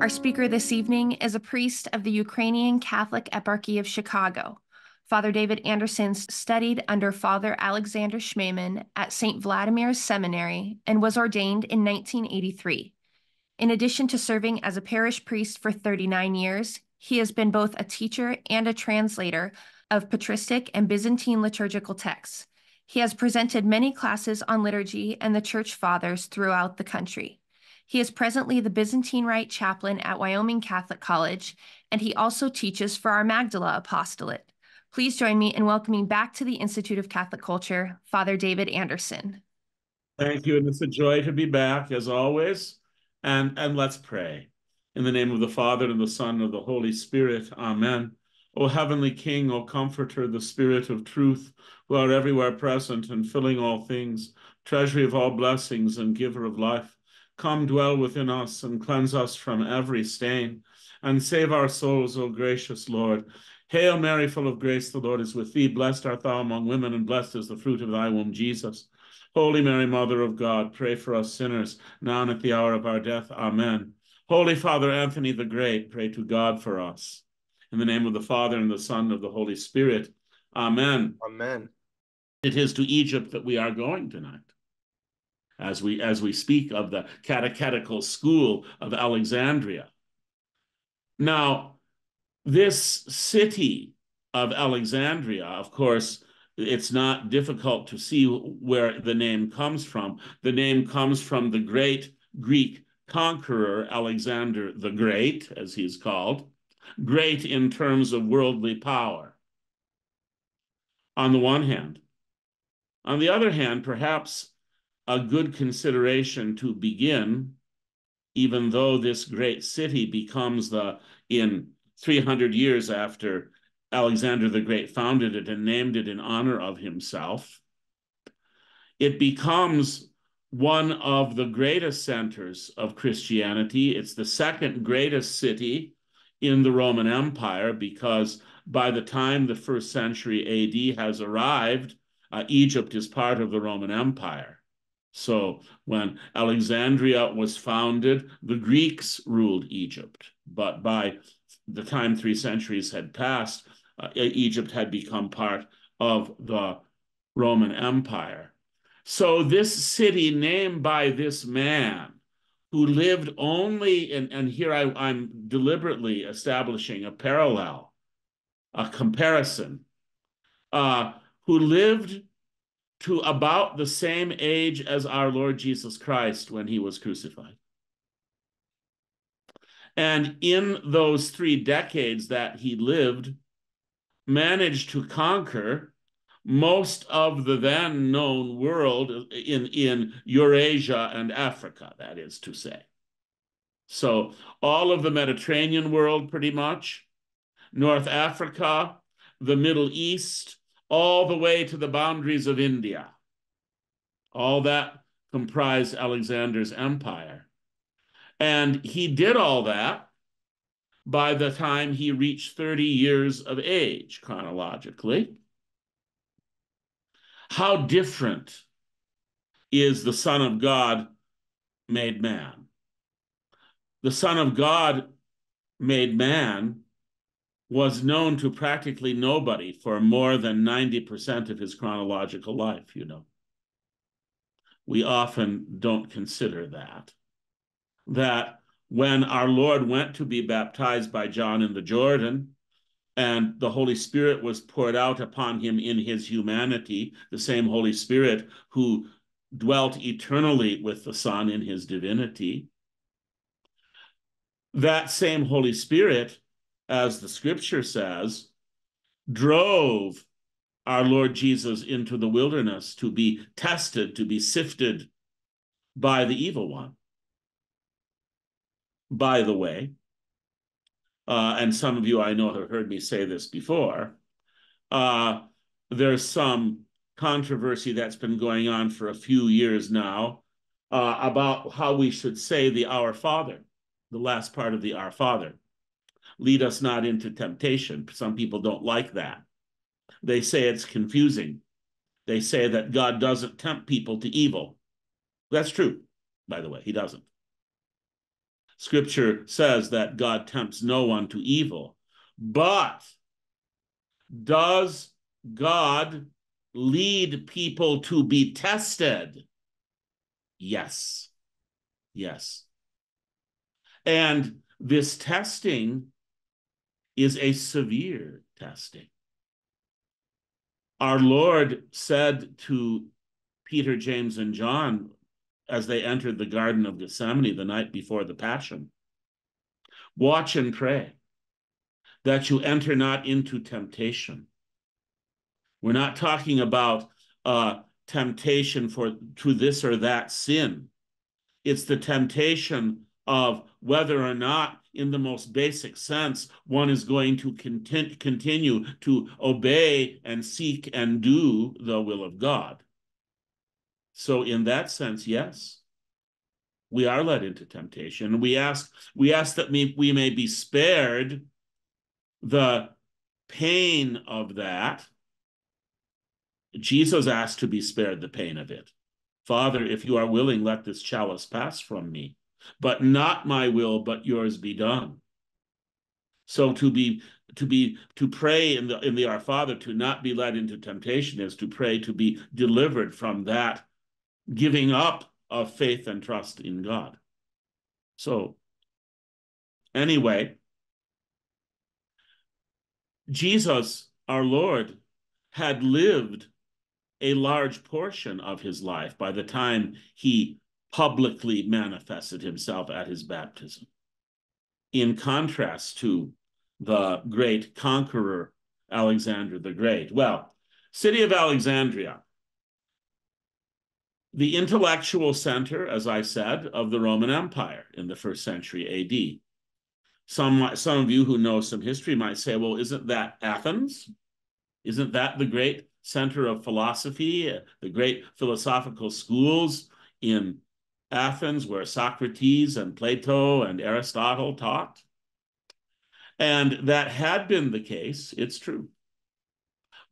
Our speaker this evening is a priest of the Ukrainian Catholic Eparchy of Chicago. Father David Anderson studied under Father Alexander Schmemann at Saint Vladimir's Seminary and was ordained in 1983. In addition to serving as a parish priest for 39 years, he has been both a teacher and a translator of patristic and Byzantine liturgical texts. He has presented many classes on liturgy and the Church Fathers throughout the country. He is presently the Byzantine Rite Chaplain at Wyoming Catholic College, and he also teaches for our Magdala Apostolate. Please join me in welcoming back to the Institute of Catholic Culture, Father David Anderson. Thank you, and it's a joy to be back, as always. And let's pray. In the name of the Father, and of the Son, and of the Holy Spirit, amen. O heavenly King, O Comforter, the Spirit of truth, who are everywhere present and filling all things, treasury of all blessings and giver of life, come dwell within us and cleanse us from every stain and save our souls, O gracious Lord. Hail Mary, full of grace, the Lord is with thee. Blessed art thou among women and blessed is the fruit of thy womb, Jesus. Holy Mary, Mother of God, pray for us sinners now and at the hour of our death. Amen. Holy Father Anthony the Great, pray to God for us. In the name of the Father and the Son and of the Holy Spirit. Amen. Amen. It is to Egypt that we are going tonight. As we speak of the Catechetical School of Alexandria. Now, this city of Alexandria, of course, it's not difficult to see where the name comes from. The name comes from the great Greek conqueror, Alexander the Great, as he's called, great in terms of worldly power, on the one hand. On the other hand, perhaps a good consideration to begin, even though this great city becomes in 300 years after Alexander the Great founded it and named it in honor of himself, it becomes one of the greatest centers of Christianity. It's the second greatest city in the Roman Empire, because by the time the first century AD has arrived, Egypt is part of the Roman Empire. So when Alexandria was founded, the Greeks ruled Egypt. But by the time 3 centuries had passed, Egypt had become part of the Roman Empire. So this city named by this man who lived only, and here I'm deliberately establishing a parallel, a comparison, who lived to about the same age as our Lord Jesus Christ when he was crucified. And in those 3 decades that he lived, managed to conquer most of the then known world in Eurasia and Africa, that is to say. So all of the Mediterranean world, pretty much, North Africa, the Middle East, all the way to the boundaries of India. All that comprised Alexander's empire. And he did all that by the time he reached 30 years of age, chronologically. How different is the Son of God made man? The Son of God made man was known to practically nobody for more than 90% of his chronological life, you know. We often don't consider that when our Lord went to be baptized by John in the Jordan, and the Holy Spirit was poured out upon him in his humanity, the same Holy Spirit who dwelt eternally with the Son in his divinity, that same Holy Spirit, as the scripture says, drove our Lord Jesus into the wilderness to be tested, to be sifted by the evil one. By the way, and some of you I know have heard me say this before, there's some controversy that's been going on for a few years now about how we should say the Our Father, the last part of the Our Father. lead us not into temptation. Some people don't like that. They say it's confusing. They say that God doesn't tempt people to evil. That's true, by the way, he doesn't. Scripture says that God tempts no one to evil, but does God lead people to be tested? Yes, yes. And this testing is a severe testing. Our Lord said to Peter, James, and John as they entered the Garden of Gethsemane the night before the Passion, "Watch and pray that you enter not into temptation." We're not talking about temptation to this or that sin. It's the temptation of whether or not, in the most basic sense, one is going to continue to obey and seek and do the will of God. So in that sense, yes, we are led into temptation. We ask that we may be spared the pain of that. Jesus asked to be spared the pain of it. "Father, if you are willing, let this chalice pass from me. But not my will, but yours be done." So to pray in the Our Father, to not be led into temptation, is to pray to be delivered from that giving up of faith and trust in God. So anyway, Jesus, our Lord, had lived a large portion of his life by the time he publicly manifested himself at his baptism, in contrast to the great conqueror, Alexander the Great. Well, city of Alexandria, the intellectual center, as I said, of the Roman Empire in the 1st century AD. Some of you who know some history might say, well, isn't that Athens? Isn't that the great center of philosophy, the great philosophical schools in Athens, where Socrates and Plato and Aristotle taught? And that had been the case, it's true.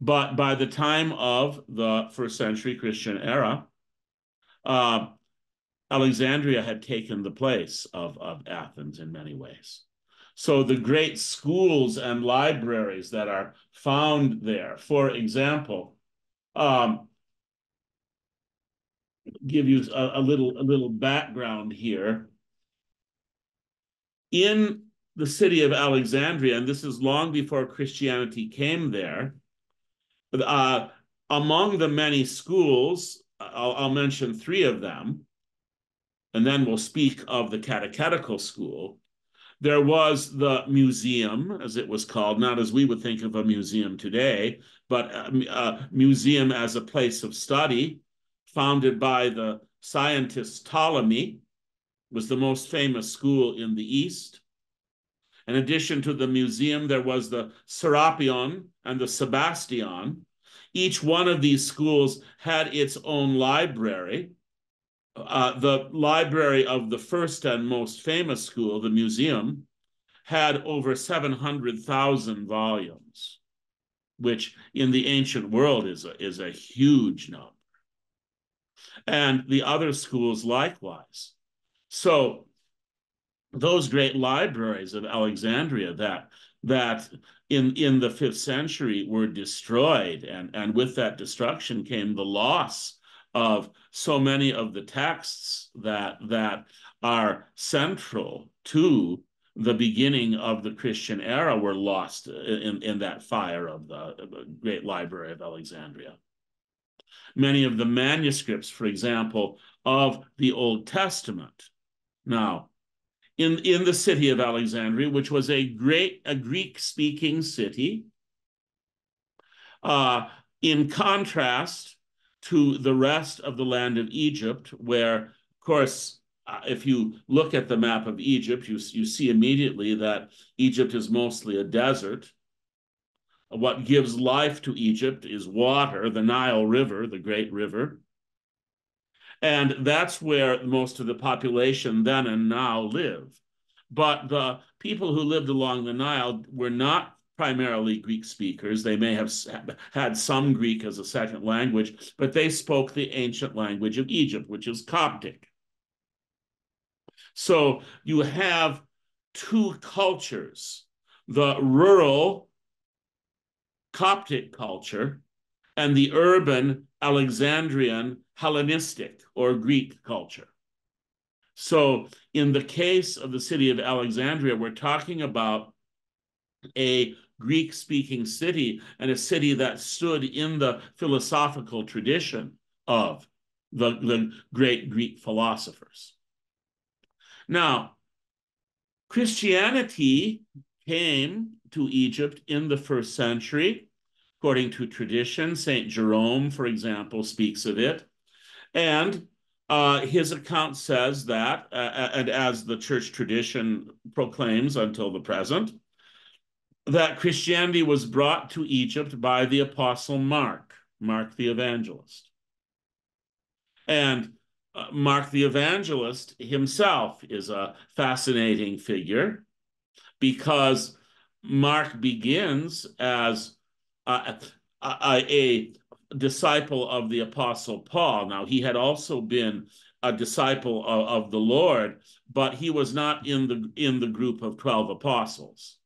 But by the time of the 1st century Christian era, Alexandria had taken the place of Athens in many ways. So the great schools and libraries that are found there, for example, give you a little background here. In the city of Alexandria, and this is long before Christianity came there, among the many schools, I'll mention three of them, and then we'll speak of the catechetical school. There was the museum, as it was called, not as we would think of a museum today, but a museum as a place of study, founded by the scientist Ptolemy, was the most famous school in the East. In addition to the museum, there was the Serapion and the Sebastion. Each one of these schools had its own library. The library of the first and most famous school, the museum, had over 700,000 volumes, which in the ancient world is a huge number. And the other schools likewise. So those great libraries of Alexandria that in the 5th century were destroyed, and with that destruction came the loss of so many of the texts that are central to the beginning of the Christian era were lost in that fire of the great library of Alexandria. Many of the manuscripts, for example, of the Old Testament. Now, in the city of Alexandria, which was a Greek-speaking city, in contrast to the rest of the land of Egypt, where, of course, if you look at the map of Egypt, you see immediately that Egypt is mostly a desert. What gives life to Egypt is water, the Nile River, the great river. And that's where most of the population then and now live. But the people who lived along the Nile were not primarily Greek speakers. They may have had some Greek as a second language, but they spoke the ancient language of Egypt, which is Coptic. So you have two cultures, the rural Coptic culture and the urban Alexandrian Hellenistic or Greek culture. So in the case of the city of Alexandria, we're talking about a Greek-speaking city and a city that stood in the philosophical tradition of the great Greek philosophers. Now, Christianity came to Egypt in the 1st century. According to tradition, St. Jerome, for example, speaks of it. And his account says that, and as the church tradition proclaims until the present, that Christianity was brought to Egypt by the apostle Mark, Mark the Evangelist. And Mark the Evangelist himself is a fascinating figure because Mark begins as a disciple of the apostle Paul. Now, he had also been a disciple of the Lord, but he was not in the group of 12 apostles.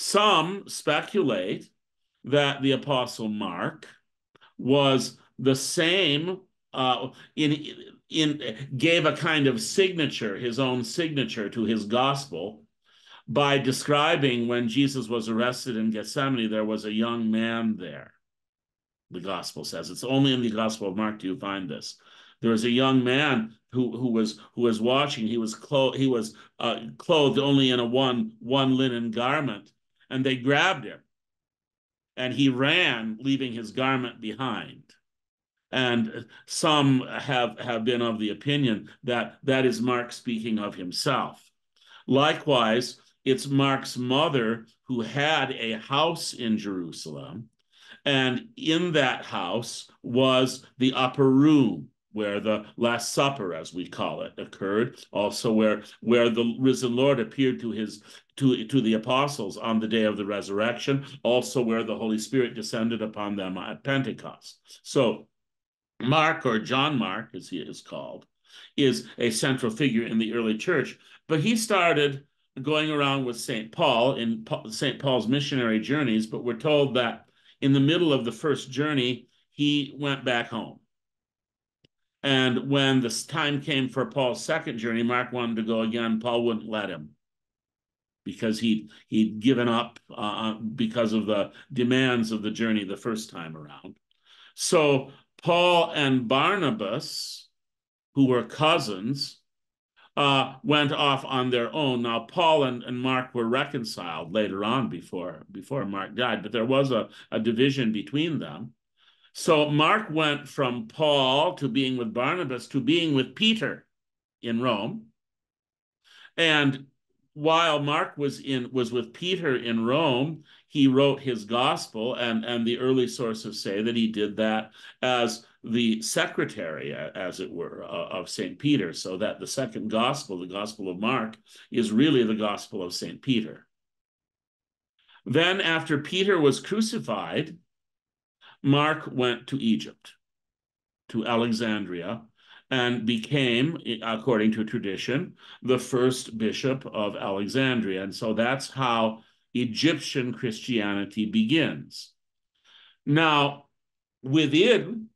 Some speculate that the apostle Mark was the same, gave a kind of signature, his own signature to his gospel, by describing when Jesus was arrested in Gethsemane, there was a young man there. The gospel says, it's only in the Gospel of Mark do you find this. There was a young man who was watching. He was clothed only in a one linen garment, and they grabbed him, and he ran, leaving his garment behind. And some have been of the opinion that that is Mark speaking of himself. Likewise, it's Mark's mother who had a house in Jerusalem, and in that house was the upper room where the Last Supper, as we call it, occurred, also where the risen Lord appeared to the apostles on the day of the resurrection, also where the Holy Spirit descended upon them at Pentecost. So Mark, or John Mark, as he is called, is a central figure in the early church, but he started going around with St. Paul in St. Paul's missionary journeys, but we're told that in the middle of the first journey, he went back home. And when this time came for Paul's second journey, Mark wanted to go again. Paul wouldn't let him because he'd given up because of the demands of the journey the first time around. So Paul and Barnabas, who were cousins, went off on their own. Now, Paul and Mark were reconciled later on before Mark died, but there was a division between them. So Mark went from Paul to being with Barnabas to being with Peter in Rome. And while Mark was with Peter in Rome, he wrote his gospel, and the early sources say that he did that as the secretary, as it were, of St. Peter, so that the second gospel, the Gospel of Mark, is really the Gospel of St. Peter. Then after Peter was crucified, Mark went to Egypt, to Alexandria, and became, according to tradition, the first bishop of Alexandria. And so that's how Egyptian Christianity begins. Now, within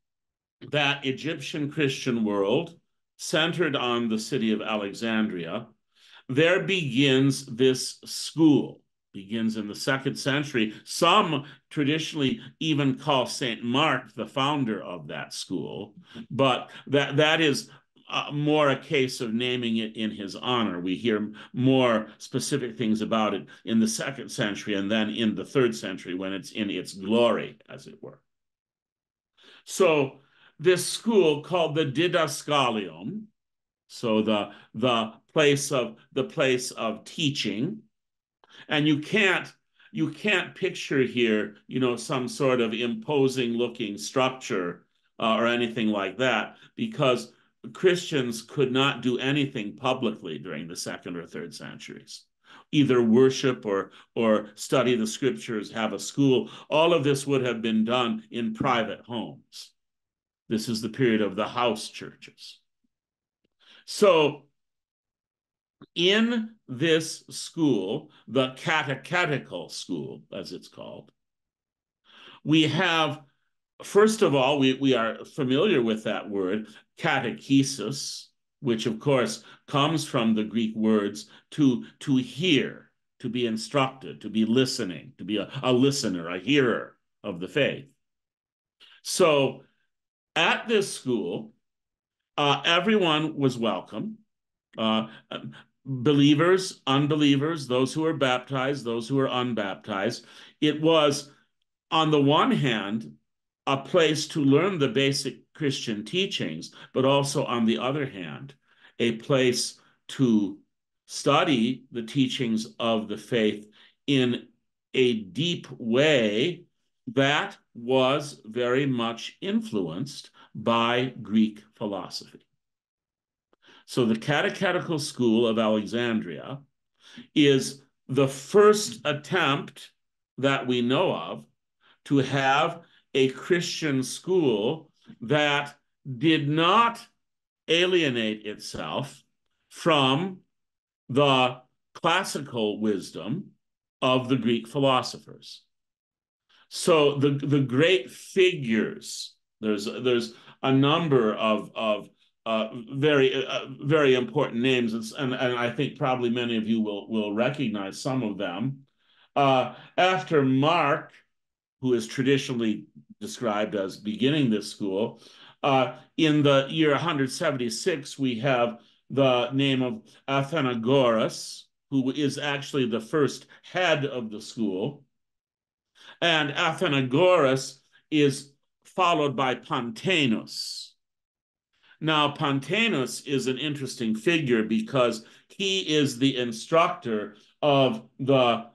that Egyptian Christian world, centered on the city of Alexandria, there begins this school. Begins in the 2nd century. Some traditionally even call St. Mark the founder of that school, but that is more a case of naming it in his honor. We hear more specific things about it in the 2nd century and then in the 3rd century when it's in its glory, as it were. So this school called the Didascalium, so the place of teaching. And you can't picture here, you know, some sort of imposing looking structure or anything like that, because Christians could not do anything publicly during the second or third centuries, either worship or study the scriptures, have a school. All of this would have been done in private homes. This is the period of the house churches. So in this school, the Catechetical School, as it's called, we have, first of all, we are familiar with that word, catechesis, which of course comes from the Greek words to hear, to be instructed, to be listening, to be a listener, a hearer of the faith. So at this school, everyone was welcome. Believers, unbelievers, those who were baptized, those who were unbaptized. It was, on the one hand, a place to learn the basic Christian teachings, but also, on the other hand, a place to study the teachings of the faith in a deep way that was very much influenced by Greek philosophy. So the Catechetical School of Alexandria is the first attempt that we know of to have a Christian school that did not alienate itself from the classical wisdom of the Greek philosophers. So the great figures, there's a number of very important names, and I think probably many of you will recognize some of them. After Mark, who is traditionally described as beginning this school, in the year 176, we have the name of Athenagoras, who is actually the first head of the school. And Athenagoras is followed by Pantaenus. Now, Pantaenus is an interesting figure because he is the instructor of the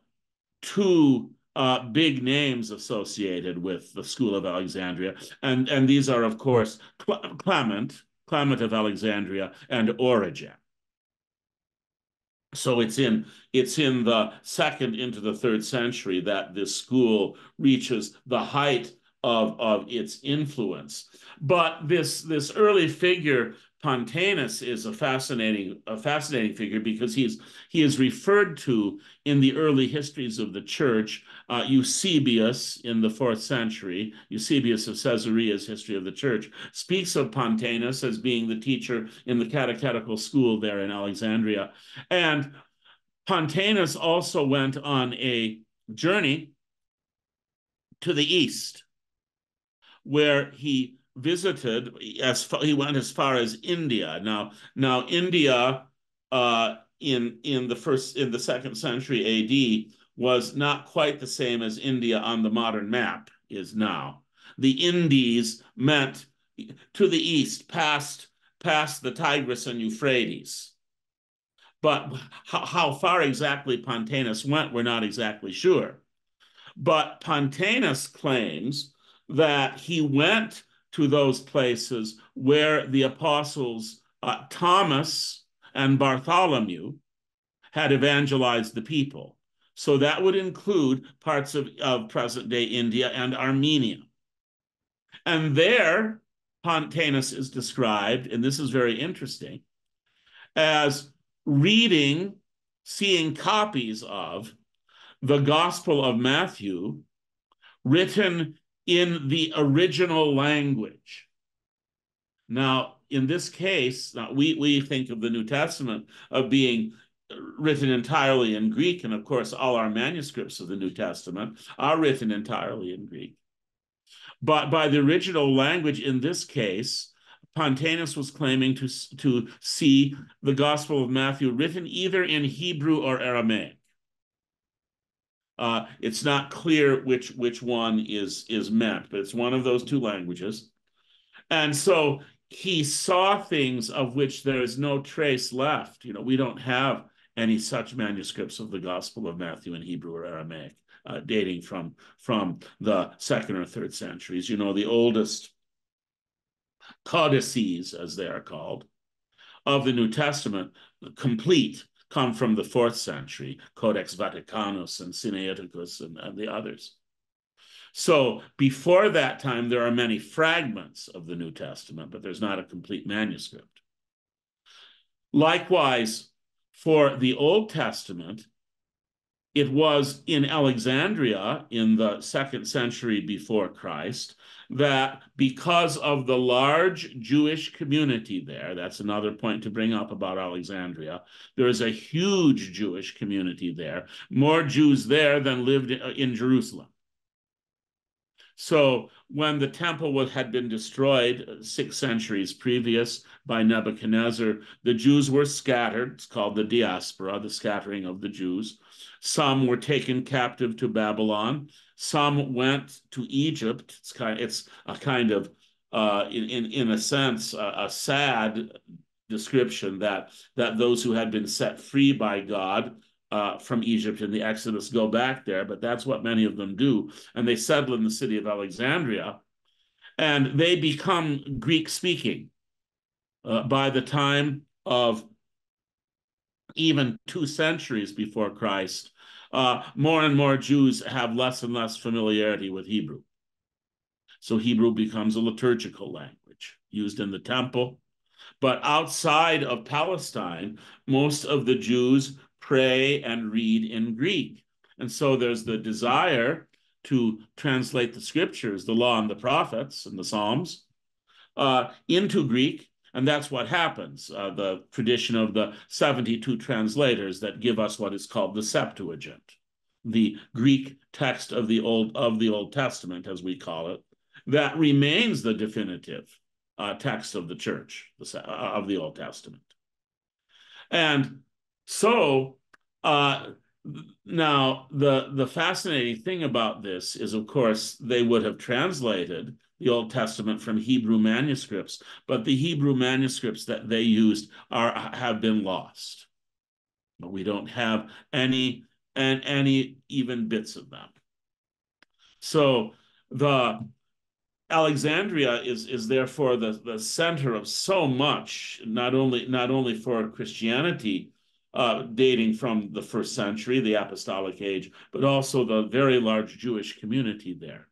two big names associated with the School of Alexandria. And these are, of course, Clement of Alexandria, and Origen. So it's in the second into the third century that this school reaches the height of its influence. But this early figure, Pantaenus, is a fascinating figure because he is referred to in the early histories of the church. Eusebius in the 4th century, Eusebius of Caesarea's History of the Church, speaks of Pantaenus as being the teacher in the catechetical school there in Alexandria. And Pantaenus also went on a journey to the east, where he visited, he went as far as India. Now India in the 2nd century AD was not quite the same as India on the modern map is now. The Indies meant to the east, past the Tigris and Euphrates. But how far exactly Pantaenus went, we're not exactly sure. But Pantaenus claims that he went to those places where the apostles Thomas and Bartholomew had evangelized the people. So that would include parts of present-day India and Armenia. And there, Pantaenus is described, and this is very interesting, as reading, seeing copies of the Gospel of Matthew written in the original language. Now, in this case, we think of the New Testament of being written entirely in Greek, and of course, all our manuscripts of the New Testament are written entirely in Greek. But by the original language, in this case, Pantaenus was claiming to see the Gospel of Matthew written either in Hebrew or Aramaic. It's not clear which one is meant, but it's one of those two languages. And so he saw things of which there is no trace left. You know, we don't have any such manuscripts of the Gospel of Matthew in Hebrew or Aramaic dating from the 2nd or 3rd centuries. You know, the oldest codices, as they are called, of the New Testament, complete, come from the 4th century, Codex Vaticanus and Sinaiticus and the others. So before that time, there are many fragments of the New Testament, but there's not a complete manuscript. Likewise, for the Old Testament, it was in Alexandria in the 2nd century before Christ that, because of the large Jewish community there — that's another point to bring up about Alexandria — there is a huge Jewish community there, more Jews there than lived in Jerusalem. So when the temple had been destroyed 6 centuries previous by Nebuchadnezzar, the Jews were scattered. It's called the diaspora, the scattering of the Jews. Some were taken captive to Babylon. Some went to Egypt. It's a kind of, in a sense, a sad description that those who had been set free by God from Egypt in the Exodus go back there, but that's what many of them do. And they settle in the city of Alexandria, and they become Greek-speaking by the time of even 2 centuries before Christ. More and more Jews have less and less familiarity with Hebrew. So Hebrew becomes a liturgical language used in the temple. But outside of Palestine, most of the Jews pray and read in Greek. And so there's the desire to translate the scriptures, the law and the prophets and the Psalms, into Greek. And that's what happens, the tradition of the 72 translators that give us what is called the Septuagint, the Greek text of the Old Testament, as we call it, that remains the definitive text of the church, of the Old Testament. And so now the fascinating thing about this is, of course, they would have translated the Old Testament from Hebrew manuscripts, but the Hebrew manuscripts that they used have been lost. But we don't have any even bits of them. So Alexandria is therefore the center of so much, not only for Christianity, dating from the 1st century, the Apostolic Age, but also the very large Jewish community there.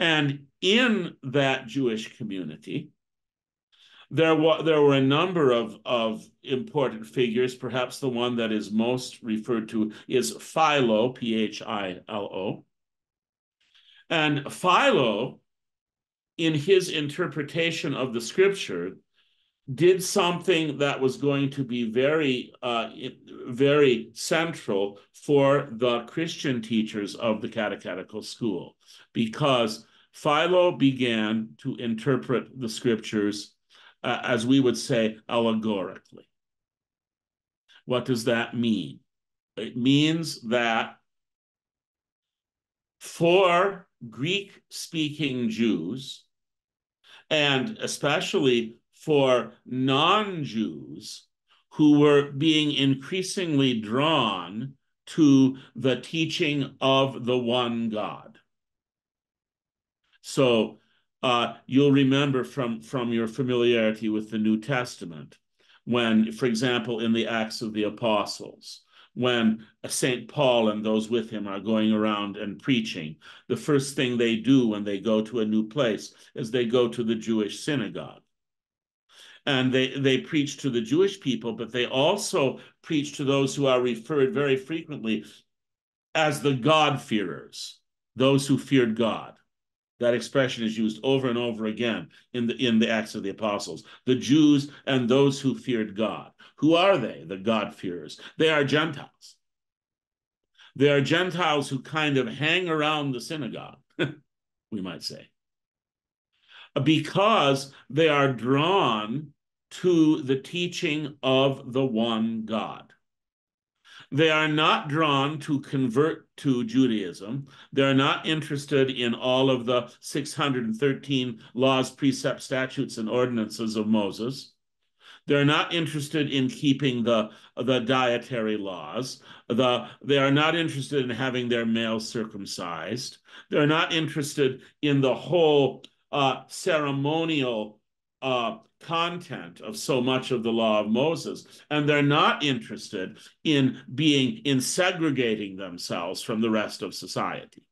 And in that Jewish community, there were a number of important figures. Perhaps the one that is most referred to is Philo, Philo. And Philo, in his interpretation of the scripture, did something that was going to be very, very central for the Christian teachers of the catechetical school, because Philo began to interpret the scriptures, as we would say, allegorically. What does that mean? It means that for Greek-speaking Jews, and especially for non-Jews who were being increasingly drawn to the teaching of the one God. So you'll remember from your familiarity with the New Testament, when, for example, in the Acts of the Apostles, when St. Paul and those with him are going around and preaching, the first thing they do when they go to a new place is they go to the Jewish synagogue. And they preach to the Jewish people, but they also preach to those who are referred very frequently as the God-fearers, those who feared God. That expression is used over and over again in the Acts of the Apostles. The Jews and those who feared God. Who are they, the God-fearers? They are Gentiles. They are Gentiles who kind of hang around the synagogue, we might say, because they are drawn to the teaching of the one God. They are not drawn to convert to Judaism. They're not interested in all of the 613 laws, precepts, statutes, and ordinances of Moses. They're not interested in keeping the dietary laws. They are not interested in having their male circumcised. They're not interested in the whole ceremonial content of so much of the law of Moses, and they're not interested in segregating themselves from the rest of society,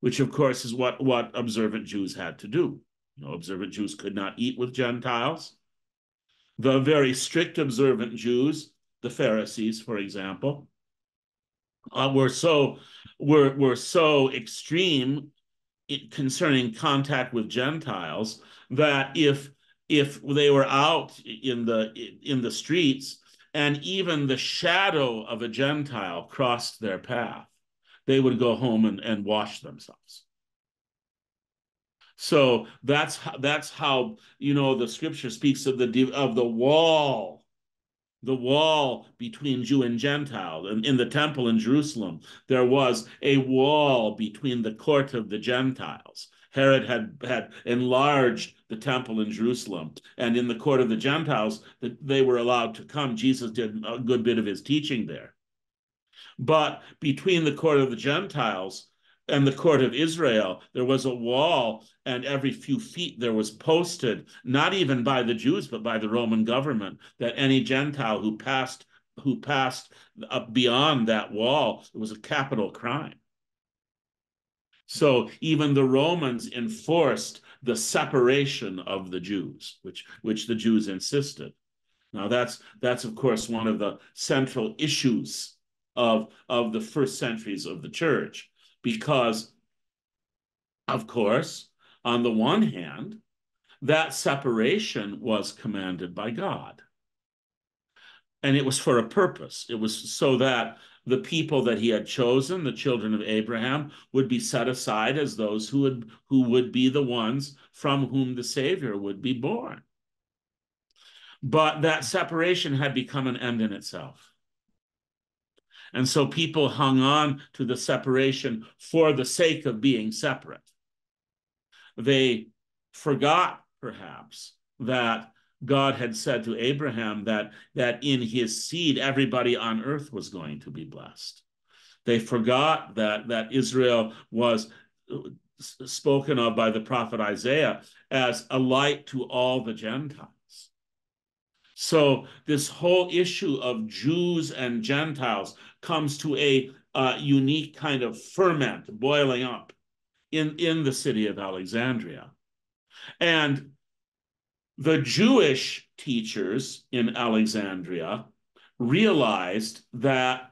which of course is what observant Jews had to do. You know, observant Jews could not eat with Gentiles. The very strict observant Jews, the Pharisees, for example, were so extreme concerning contact with Gentiles that if they were out in the streets and even the shadow of a Gentile crossed their path, they would go home and wash themselves. So that's how, you know, the scripture speaks of the wall, the wall between Jew and Gentile. And in the temple in Jerusalem, there was a wall between the court of the Gentiles. Herod had enlarged the temple in Jerusalem, and in the court of the Gentiles, they were allowed to come. Jesus did a good bit of his teaching there. But between the court of the Gentiles and the court of Israel, there was a wall, and every few feet there was posted, not even by the Jews, but by the Roman government, that any Gentile who passed up beyond that wall, it was a capital crime. So even the Romans enforced the separation of the Jews, which the Jews insisted. Now that's of course one of the central issues of the first centuries of the church, because of course, on the one hand, that separation was commanded by God. And it was for a purpose. It was so that the people that he had chosen, the children of Abraham, would be set aside as those who would be the ones from whom the Savior would be born. But that separation had become an end in itself. And so people hung on to the separation for the sake of being separate. They forgot, perhaps, that God had said to Abraham that in his seed, everybody on earth was going to be blessed. They forgot that Israel was spoken of by the prophet Isaiah as a light to all the Gentiles. So this whole issue of Jews and Gentiles comes to a unique kind of ferment boiling up in the city of Alexandria. And the Jewish teachers in Alexandria realized that,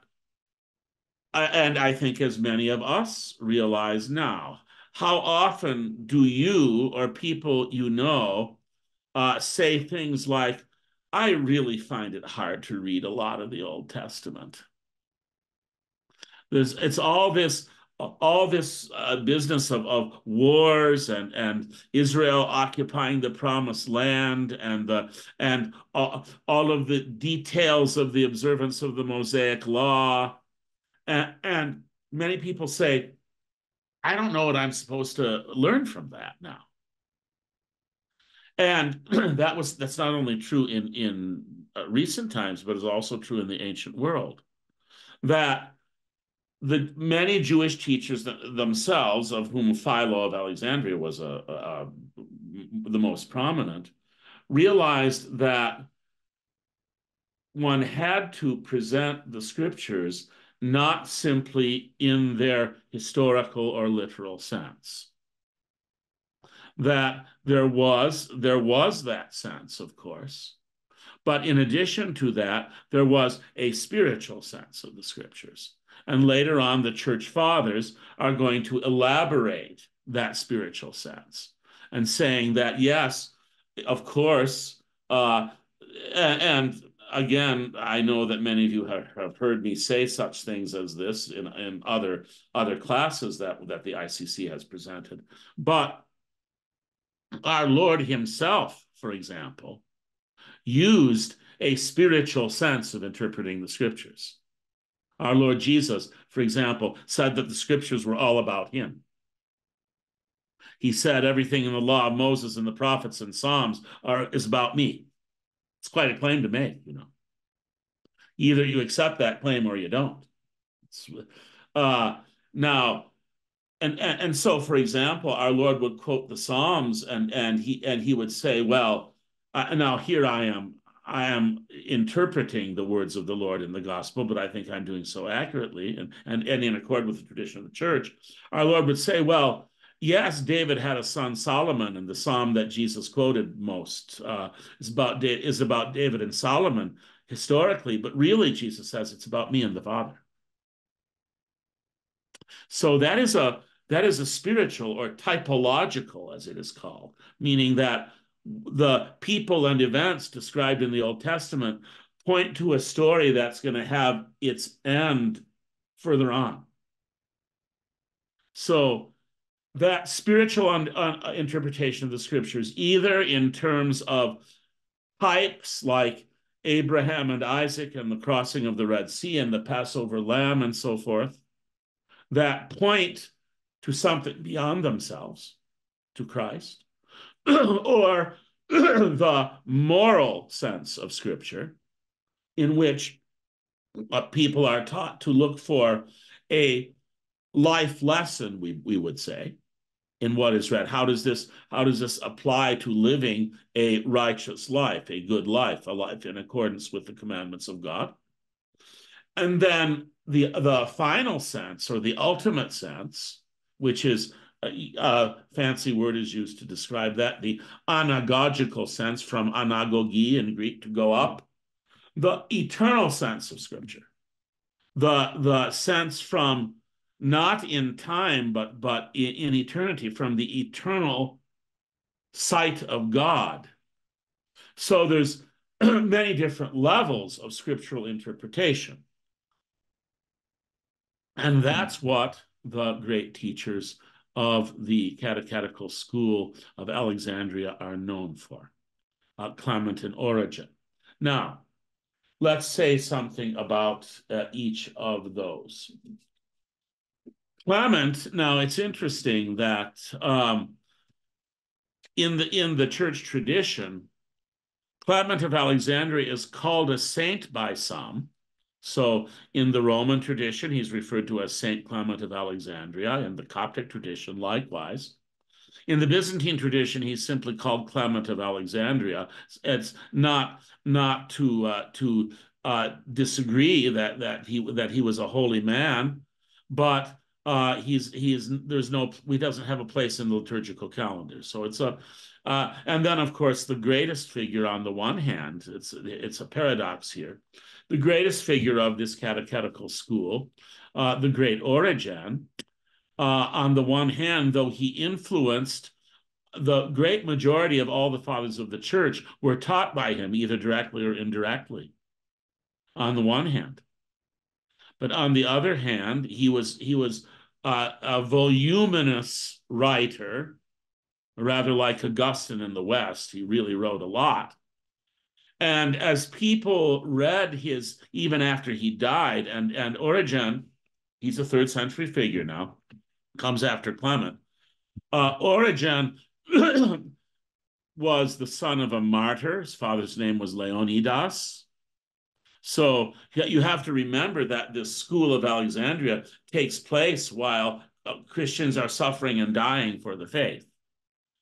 and I think as many of us realize now, how often do you or people you know say things like, I really find it hard to read a lot of the Old Testament. It's all this business of wars and Israel occupying the promised land and all of the details of the observance of the Mosaic law. And many people say, I don't know what I'm supposed to learn from that now. And that's not only true in recent times, but is also true in the ancient world, that the many Jewish teachers themselves, of whom Philo of Alexandria was the most prominent, realized that one had to present the scriptures not simply in their historical or literal sense. That there was that sense, of course, but in addition to that, there was a spiritual sense of the scriptures. And later on, the Church Fathers are going to elaborate that spiritual sense and saying that, yes, of course, and again, I know that many of you have heard me say such things as this in other classes that the ICC has presented. But our Lord himself, for example, used a spiritual sense of interpreting the scriptures. Our Lord Jesus, for example, said that the scriptures were all about him. He said everything in the law of Moses and the prophets and Psalms is about me. It's quite a claim to make, you know. Either you accept that claim or you don't. Now, And so, for example, our Lord would quote the Psalms, and he would say, well, now here I am interpreting the words of the Lord in the gospel, but I think I'm doing so accurately and in accord with the tradition of the church. Our Lord would say, well, yes, David had a son, Solomon, and the psalm that Jesus quoted most is about David and Solomon historically, but really, Jesus says, it's about me and the Father. So that is a spiritual or typological, as it is called, meaning that the people and events described in the Old Testament point to a story that's going to have its end further on. So that spiritual interpretation of the scriptures, either in terms of types like Abraham and Isaac and the crossing of the Red Sea and the Passover lamb and so forth, that point to something beyond themselves, to Christ, or the moral sense of scripture, in which people are taught to look for a life lesson, we would say, in what is read. How does this apply to living a righteous life, a good life, a life in accordance with the commandments of God? And then the final sense, or the ultimate sense, which is a fancy word is used to describe that, the anagogical sense, from anagogi in Greek, to go up, the eternal sense of scripture, the sense from not in time, but in eternity, from the eternal sight of God. So there's many different levels of scriptural interpretation. And that's what the great teachers of the Catechetical School of Alexandria are known for, Clement and Origen. Now, let's say something about each of those. Clement, now it's interesting that in the church tradition, Clement of Alexandria is called a saint by some. So in the Roman tradition, he's referred to as Saint Clement of Alexandria, in the Coptic tradition, likewise. In the Byzantine tradition, he's simply called Clement of Alexandria. It's not to disagree that he was a holy man, but he doesn't have a place in the liturgical calendar. So it's a and then, of course, the greatest figure on the one hand, it's a paradox here, the greatest figure of this catechetical school, the great Origen, on the one hand, though he influenced the great majority of all the fathers of the church, were taught by him either directly or indirectly, on the one hand. But on the other hand, he was a voluminous writer, rather like Augustine in the West. He really wrote a lot. And as people read his, even after he died, and Origen, he's a 3rd century figure now, comes after Clement. Origen was the son of a martyr. His father's name was Leonidas. So you have to remember that this school of Alexandria takes place while Christians are suffering and dying for the faith.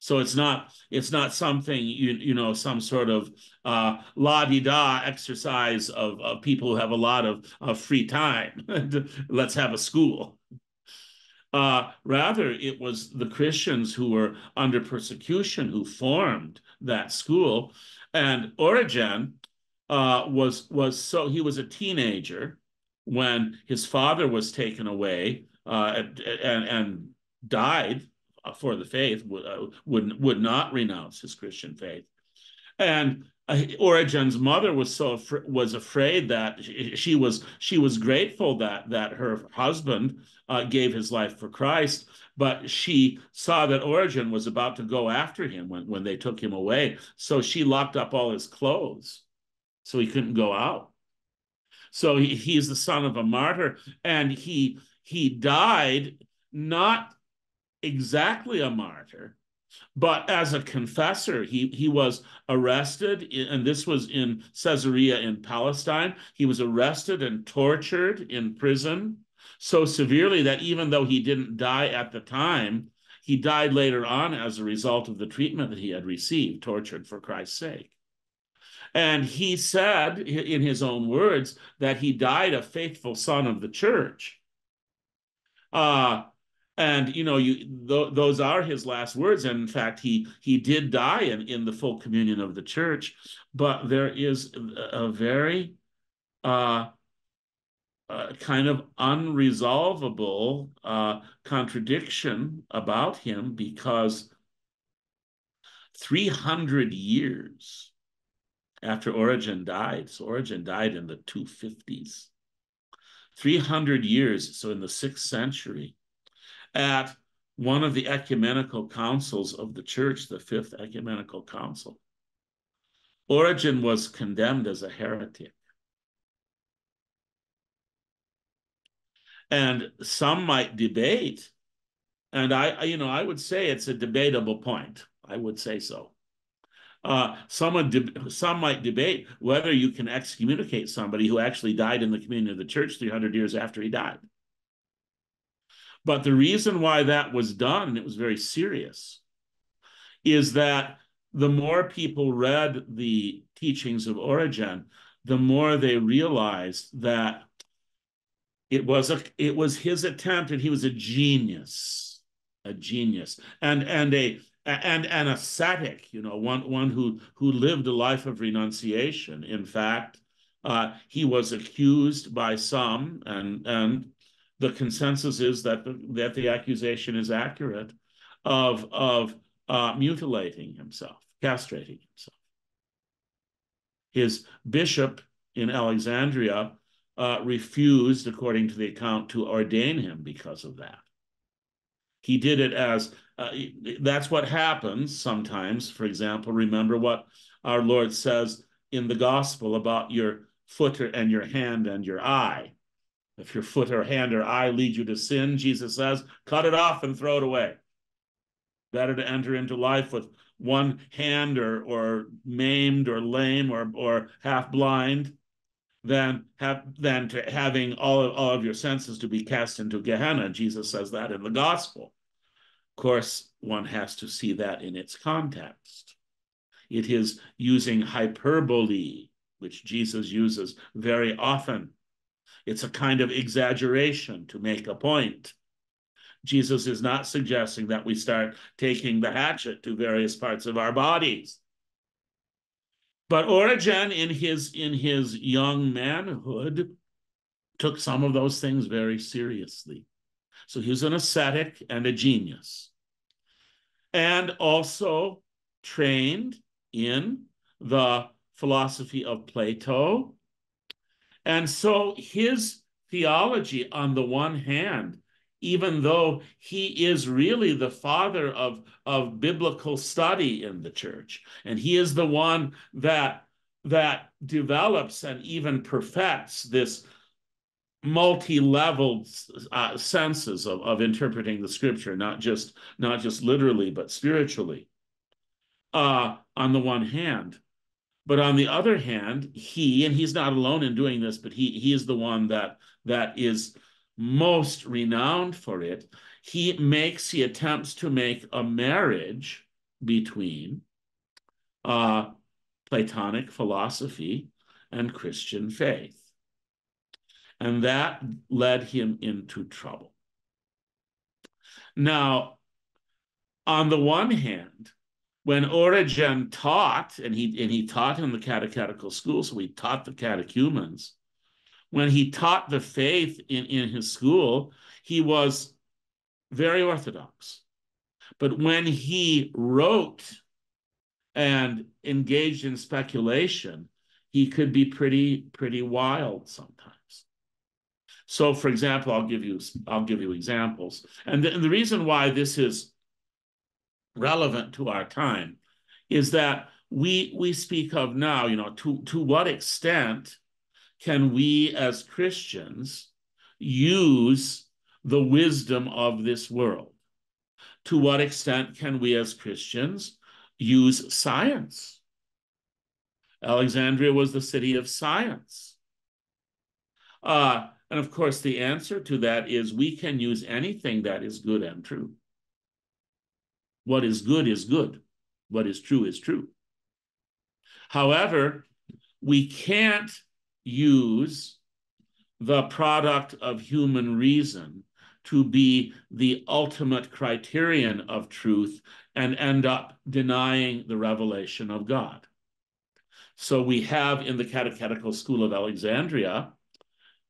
So it's not something, you know, some sort of la-di-da exercise of people who have a lot of free time. Let's have a school. Rather, it was the Christians who were under persecution who formed that school. And Origen was a teenager when his father was taken away and died for the faith, would not renounce his Christian faith. And Origen's mother was afraid that she was grateful that her husband gave his life for Christ, but she saw that Origen was about to go after him when they took him away. So she locked up all his clothes so he couldn't go out. So he's the son of a martyr, and he died not exactly a martyr, but as a confessor. He was arrested, and this was in Caesarea in Palestine. He was arrested and tortured in prison. so severely that even though he didn't die at the time, he died later on as a result of the treatment that he had received, tortured for Christ's sake. And he said, in his own words, that he died a faithful son of the church. And, you know, those are his last words. And in fact, he did die in the full communion of the church. But there is a very kind of unresolvable contradiction about him, because 300 years after Origen died, so Origen died in the 250s, 300 years, so in the 6th century, at one of the ecumenical councils of the church, the 5th ecumenical council, Origen was condemned as a heretic. And some might debate, and I would say it's a debatable point. I would say so. Some might debate whether you can excommunicate somebody who actually died in the communion of the church 300 years after he died. But the reason why that was done, and it was very serious, is that the more people read the teachings of Origen, the more they realized that it was his attempt, and he was a genius, and an ascetic, you know, one who lived a life of renunciation. In fact, he was accused by some, and the consensus is that the accusation is accurate, of mutilating himself, castrating himself. His bishop in Alexandria refused, according to the account, to ordain him because of that. He did it as, that's what happens sometimes. For example, remember what our Lord says in the gospel about your foot and your hand and your eye. If your foot or hand or eye lead you to sin, Jesus says, cut it off and throw it away. Better to enter into life with one hand or maimed or lame or half blind than to having all of your senses to be cast into Gehenna. Jesus says that in the gospel. Of course, one has to see that in its context. It is using hyperbole, which Jesus uses very often. It's a kind of exaggeration to make a point. Jesus is not suggesting that we start taking the hatchet to various parts of our bodies. But Origen, in his young manhood, took some of those things very seriously. So he was an ascetic and a genius, and also trained in the philosophy of Plato. And so his theology, on the one hand, even though he is really the father of biblical study in the church, and he is the one that develops and even perfects this multi-leveled senses of interpreting the scripture, not just literally, but spiritually, on the one hand. But on the other hand, he's not alone in doing this, but he is the one that is most renowned for it. He attempts to make a marriage between Platonic philosophy and Christian faith, and that led him into trouble. Now, on the one hand, when Origen taught, and he taught in the catechetical school, so he taught the catechumens. When he taught the faith in his school, he was very orthodox. But when he wrote and engaged in speculation, he could be pretty wild sometimes. So, for example, I'll give you examples. And the reason why this is relevant to our time is that we speak of now, you know, to what extent can we as Christians use the wisdom of this world? To what extent can we as Christians use science? Alexandria was the city of science. And of course, the answer to that is we can use anything that is good and true. What is good is good. What is true is true. However, we can't use the product of human reason to be the ultimate criterion of truth and end up denying the revelation of God. So we have in the Catechetical School of Alexandria,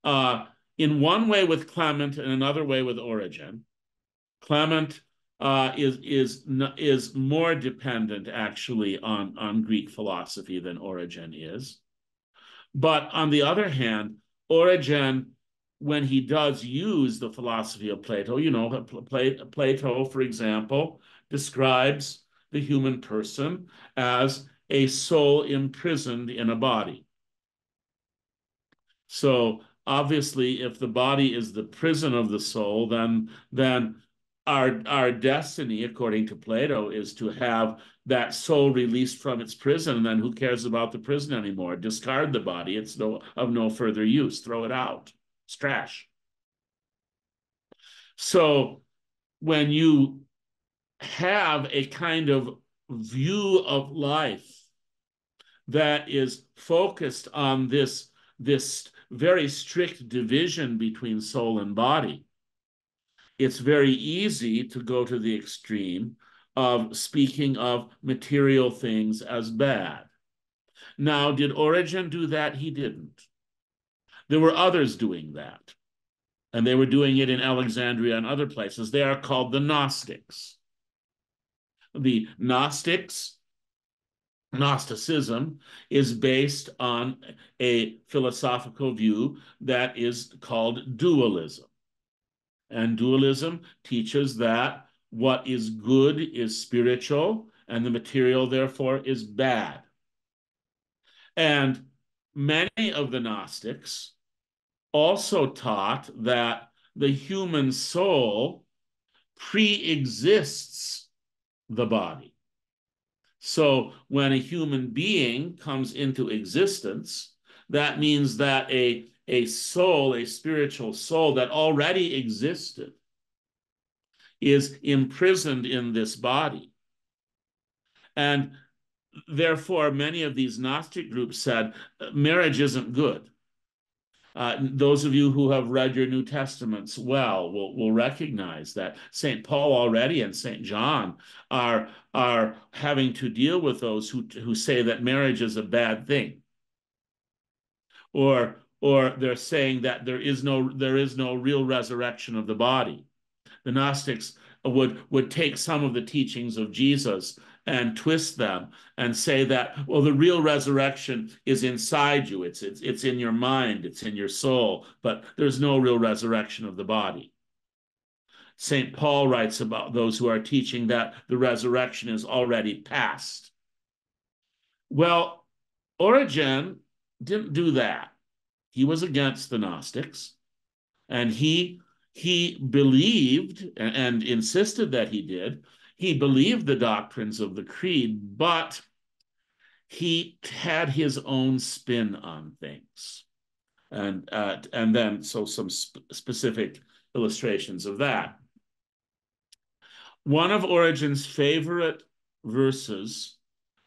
in one way with Clement and another way with Origen. Clement is more dependent actually on Greek philosophy than Origen is. But on the other hand, Origen, when he does use the philosophy of Plato, you know, Plato, for example, describes the human person as a soul imprisoned in a body. So obviously, if the body is the prison of the soul, then our destiny, according to Plato, is to have that soul released from its prison, and then who cares about the prison anymore? Discard the body. It's of no further use. Throw it out. It's trash. So when you have a kind of view of life that is focused on this very strict division between soul and body, it's very easy to go to the extreme of speaking of material things as bad. Now, did Origen do that? He didn't. There were others doing that, and they were doing it in Alexandria and other places. They are called the Gnostics. The Gnostics, Gnosticism, is based on a philosophical view that is called dualism. And dualism teaches that what is good is spiritual, and the material, therefore, is bad. And many of the Gnostics also taught that the human soul pre-exists the body. So when a human being comes into existence, that means that a soul, a spiritual soul that already existed, is imprisoned in this body. And therefore, many of these Gnostic groups said, marriage isn't good. Those of you who have read your New Testaments well will recognize that St. Paul already and St. John are having to deal with those who say that marriage is a bad thing. Or they're saying that there is no real resurrection of the body. The Gnostics would take some of the teachings of Jesus and twist them and say that, well, the real resurrection is inside you. It's in your mind, it's in your soul, but there's no real resurrection of the body. St. Paul writes about those who are teaching that the resurrection is already past. Well, Origen didn't do that. He was against the Gnostics, and he believed and insisted that he did. He believed the doctrines of the creed, but he had his own spin on things. And then, so some specific illustrations of that. One of Origen's favorite verses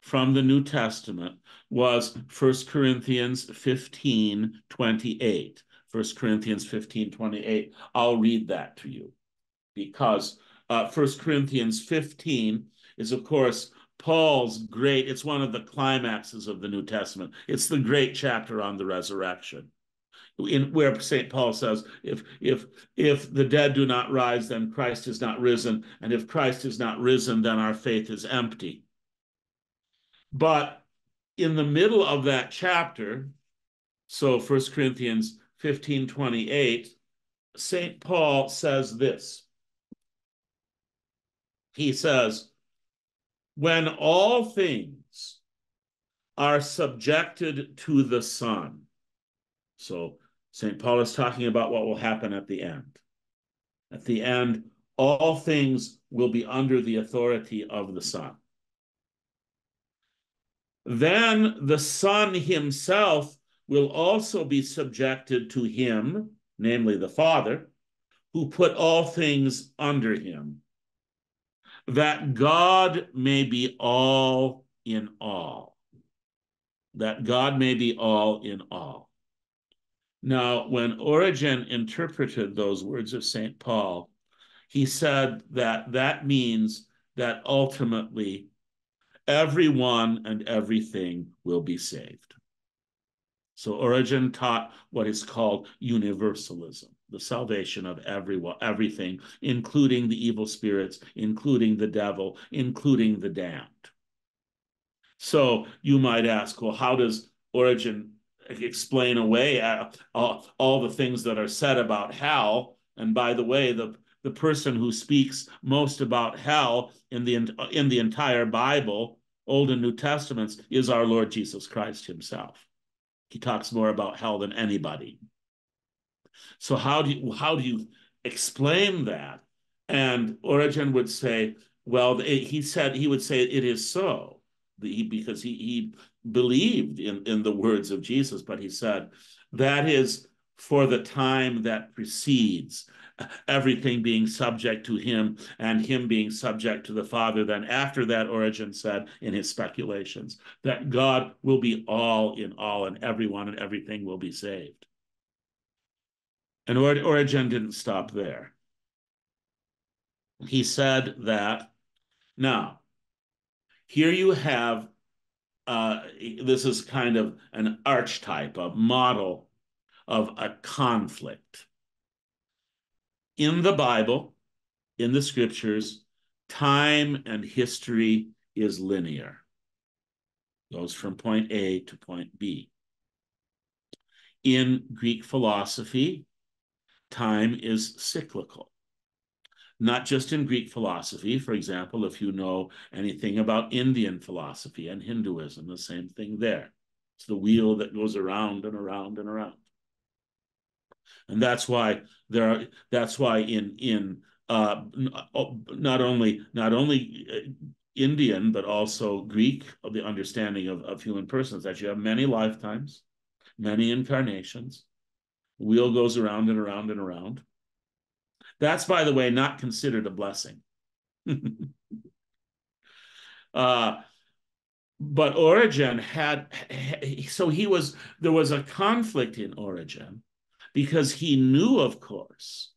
from the New Testament was 1 Corinthians 15:28. 1 Corinthians 15:28. I'll read that to you, because 1 Corinthians 15 is, of course, Paul's great, it's one of the climaxes of the New Testament. It's the great chapter on the resurrection, where St. Paul says, if the dead do not rise, then Christ is not risen. And if Christ is not risen, then our faith is empty. But in the middle of that chapter, so 1 Corinthians 15:28, St. Paul says this. He says, when all things are subjected to the Son. So St. Paul is talking about what will happen at the end. At the end, all things will be under the authority of the Son. Then the Son himself will also be subjected to him, namely the Father, who put all things under him, that God may be all in all. That God may be all in all. Now, when Origen interpreted those words of St. Paul, he said that that means that ultimately everyone and everything will be saved. So Origen taught what is called universalism, the salvation of everyone, everything, including the evil spirits, including the devil, including the damned. So you might ask, well, how does Origen explain away all the things that are said about hell? And by the way, the person who speaks most about hell in the entire Bible, Old and New Testaments, is our Lord Jesus Christ himself. He talks more about hell than anybody. So how do you explain that? And Origen would say, well, he would say it is so, because he believed in the words of Jesus, but he said that is for the time that precedes everything being subject to him and him being subject to the Father. Then after that, Origen said in his speculations that God will be all in all, and everyone and everything will be saved. And Origen didn't stop there. He said that, now, here you have, this is kind of an archetype, a model of a conflict. In the Bible, in the scriptures, time and history is linear. Goes from point A to point B. In Greek philosophy, time is cyclical. Not just in Greek philosophy. For example, if you know anything about Indian philosophy and Hinduism, the same thing there. It's the wheel that goes around and around and around. And that's why in not only Indian, but also Greek, of the understanding of human persons, that you have many lifetimes, many incarnations. The wheel goes around and around and around. That's, by the way, not considered a blessing. But Origen there was a conflict in Origen, because he knew, of course,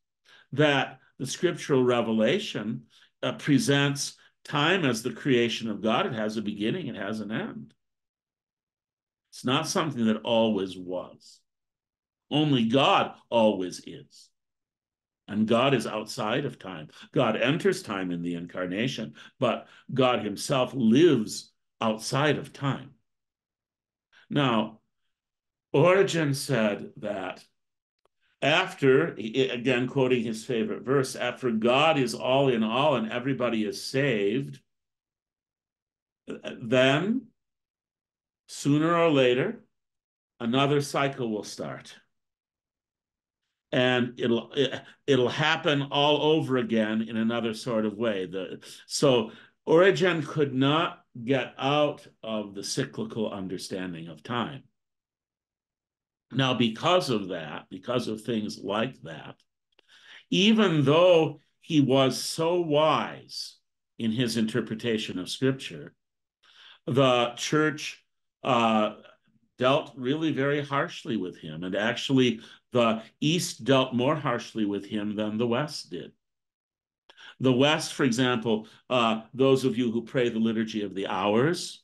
that the scriptural revelation presents time as the creation of God. It has a beginning, it has an end. It's not something that always was. Only God always is. And God is outside of time. God enters time in the incarnation, but God himself lives outside of time. Now, Origen said that, after, again quoting his favorite verse, after God is all in all and everybody is saved, then sooner or later another cycle will start, and it'll happen all over again in another sort of way. So Origen could not get out of the cyclical understanding of time. Now, because of that, because of things like that, even though he was so wise in his interpretation of Scripture, the church dealt really very harshly with him. And actually, the East dealt more harshly with him than the West did. The West, for example, those of you who pray the Liturgy of the Hours,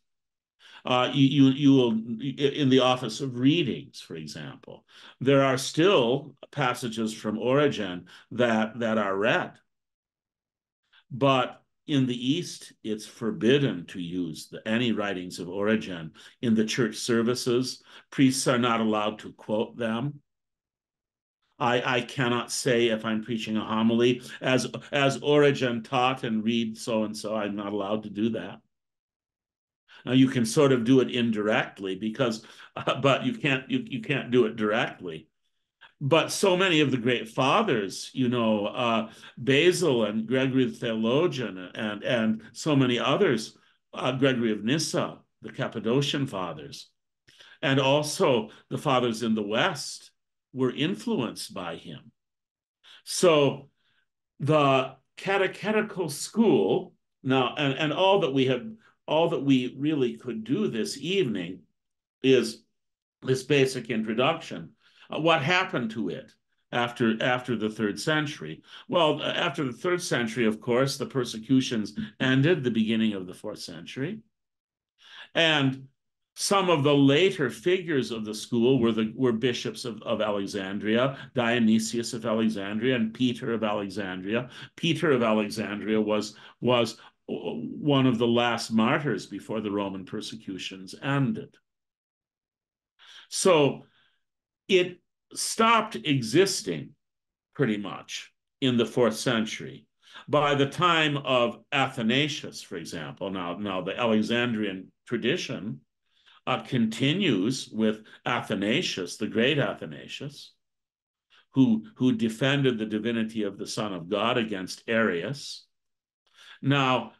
you will, in the office of readings, for example, there are still passages from Origen that are read. But in the East, it's forbidden to use any writings of Origen in the church services. Priests are not allowed to quote them. I cannot say, if I'm preaching a homily, as Origen taught and read so-and-so, I'm not allowed to do that. Now, you can sort of do it indirectly, because, but you can't do it directly. But so many of the great fathers, Basil and Gregory the Theologian and so many others, Gregory of Nyssa, the Cappadocian fathers, and also the fathers in the West, were influenced by him. So the catechetical school, now, and all that we really could do this evening is this basic introduction. What happened to it after the 3rd century? Well, after the 3rd century, of course, the persecutions ended the beginning of the 4th century. And some of the later figures of the school were bishops of Alexandria, Dionysius of Alexandria and Peter of Alexandria. Peter of Alexandria was one of the last martyrs before the Roman persecutions ended. So it stopped existing pretty much in the 4th century. By the time of Athanasius, for example, now the Alexandrian tradition continues with Athanasius, the great Athanasius, who defended the divinity of the Son of God against Arius. Now,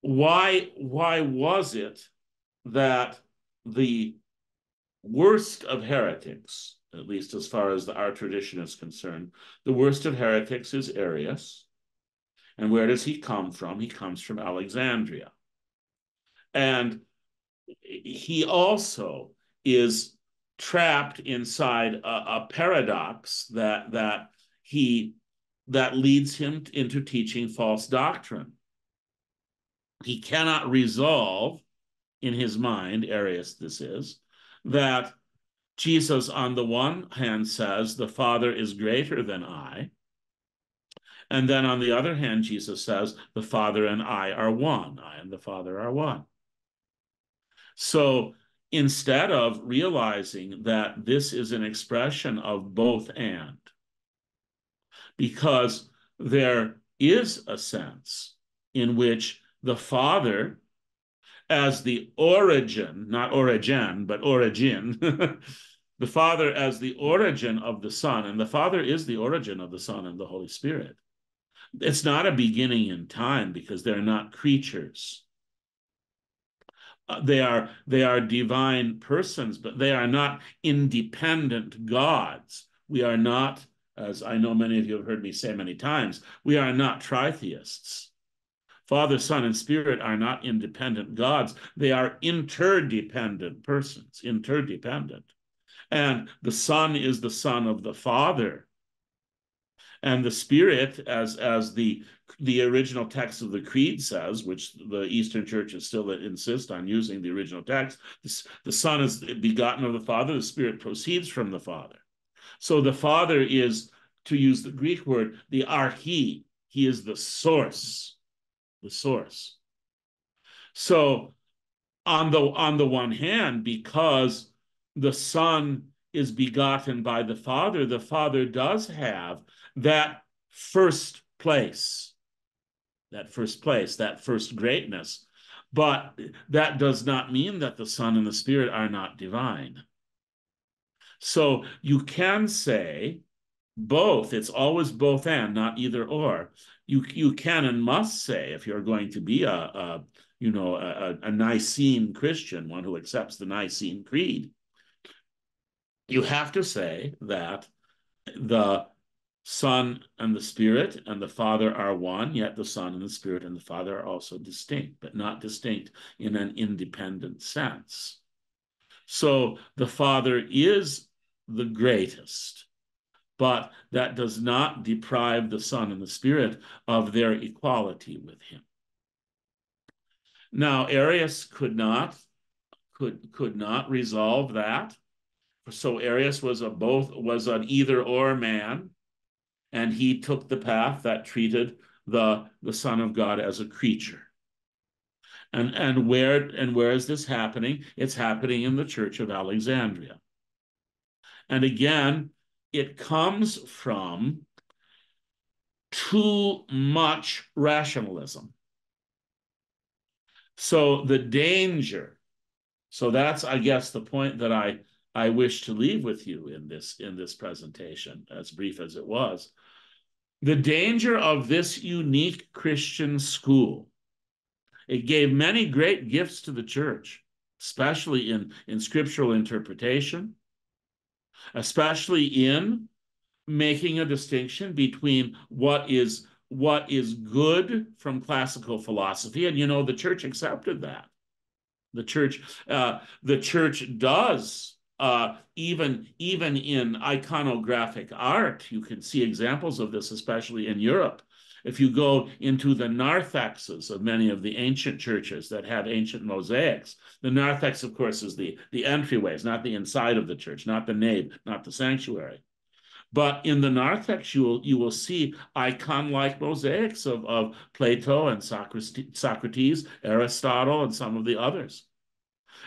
why was it that the worst of heretics, at least as far as our tradition is concerned, the worst of heretics is Arius? And where does he come from? He comes from Alexandria. And he also is trapped inside a paradox that leads him into teaching false doctrine. He cannot resolve in his mind, Arius this is, that Jesus on the one hand says, the Father is greater than I. And then on the other hand, Jesus says, the Father and I are one. I and the Father are one. So instead of realizing that this is an expression of both and, because there is a sense in which the Father, as the origin, not Origen, but origin, the Father as the origin of the Son, and the Father is the origin of the Son and the Holy Spirit. It's not a beginning in time because they're not creatures. They are divine persons, but they are not independent gods. We are not, as I know many of you have heard me say many times, we are not tritheists. Father, Son, and Spirit are not independent gods. They are interdependent persons, interdependent. And the Son is the Son of the Father. And the Spirit, as the original text of the Creed says, which the Eastern churches still insist on using the original text, the Son is begotten of the Father, the Spirit proceeds from the Father. So the Father is, to use the Greek word, the arche. He is the source, the source. So on the one hand, because the Son is begotten by the Father does have that first place, that first greatness. But that does not mean that the Son and the Spirit are not divine. So you can say both. It's always both and, not either or. You can and must say, if you're going to be a Nicene Christian, one who accepts the Nicene Creed, you have to say that the Son and the Spirit and the Father are one, yet the Son and the Spirit and the Father are also distinct, but not distinct in an independent sense. So the Father is the greatest, but that does not deprive the Son and the Spirit of their equality with him. Now, Arius could not resolve that. So Arius was an either-or man. And he took the path that treated the Son of God as a creature. And where is this happening? It's happening in the Church of Alexandria. And again, it comes from too much rationalism. So the danger, so that's, I guess, the point that I wish to leave with you in this presentation, as brief as it was. The danger of this unique Christian school, it gave many great gifts to the church, especially in scriptural interpretation, especially in making a distinction between what is good from classical philosophy. And, you know, the church accepted that. The church does, even in iconographic art, you can see examples of this, especially in Europe. If you go into the narthexes of many of the ancient churches that have ancient mosaics, the narthex, of course, is the entryways, not the inside of the church, not the nave, not the sanctuary. But in the narthex, you will see icon-like mosaics of Plato and Socrates, Aristotle, and some of the others.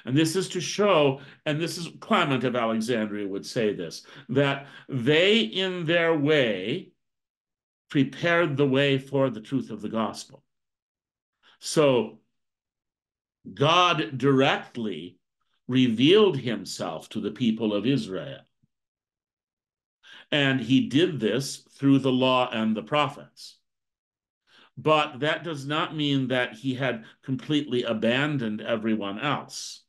And this is to show, and this is Clement of Alexandria would say this, that they, in their way, prepared the way for the truth of the gospel. So God directly revealed himself to the people of Israel. And he did this through the law and the prophets. But that does not mean that he had completely abandoned everyone else.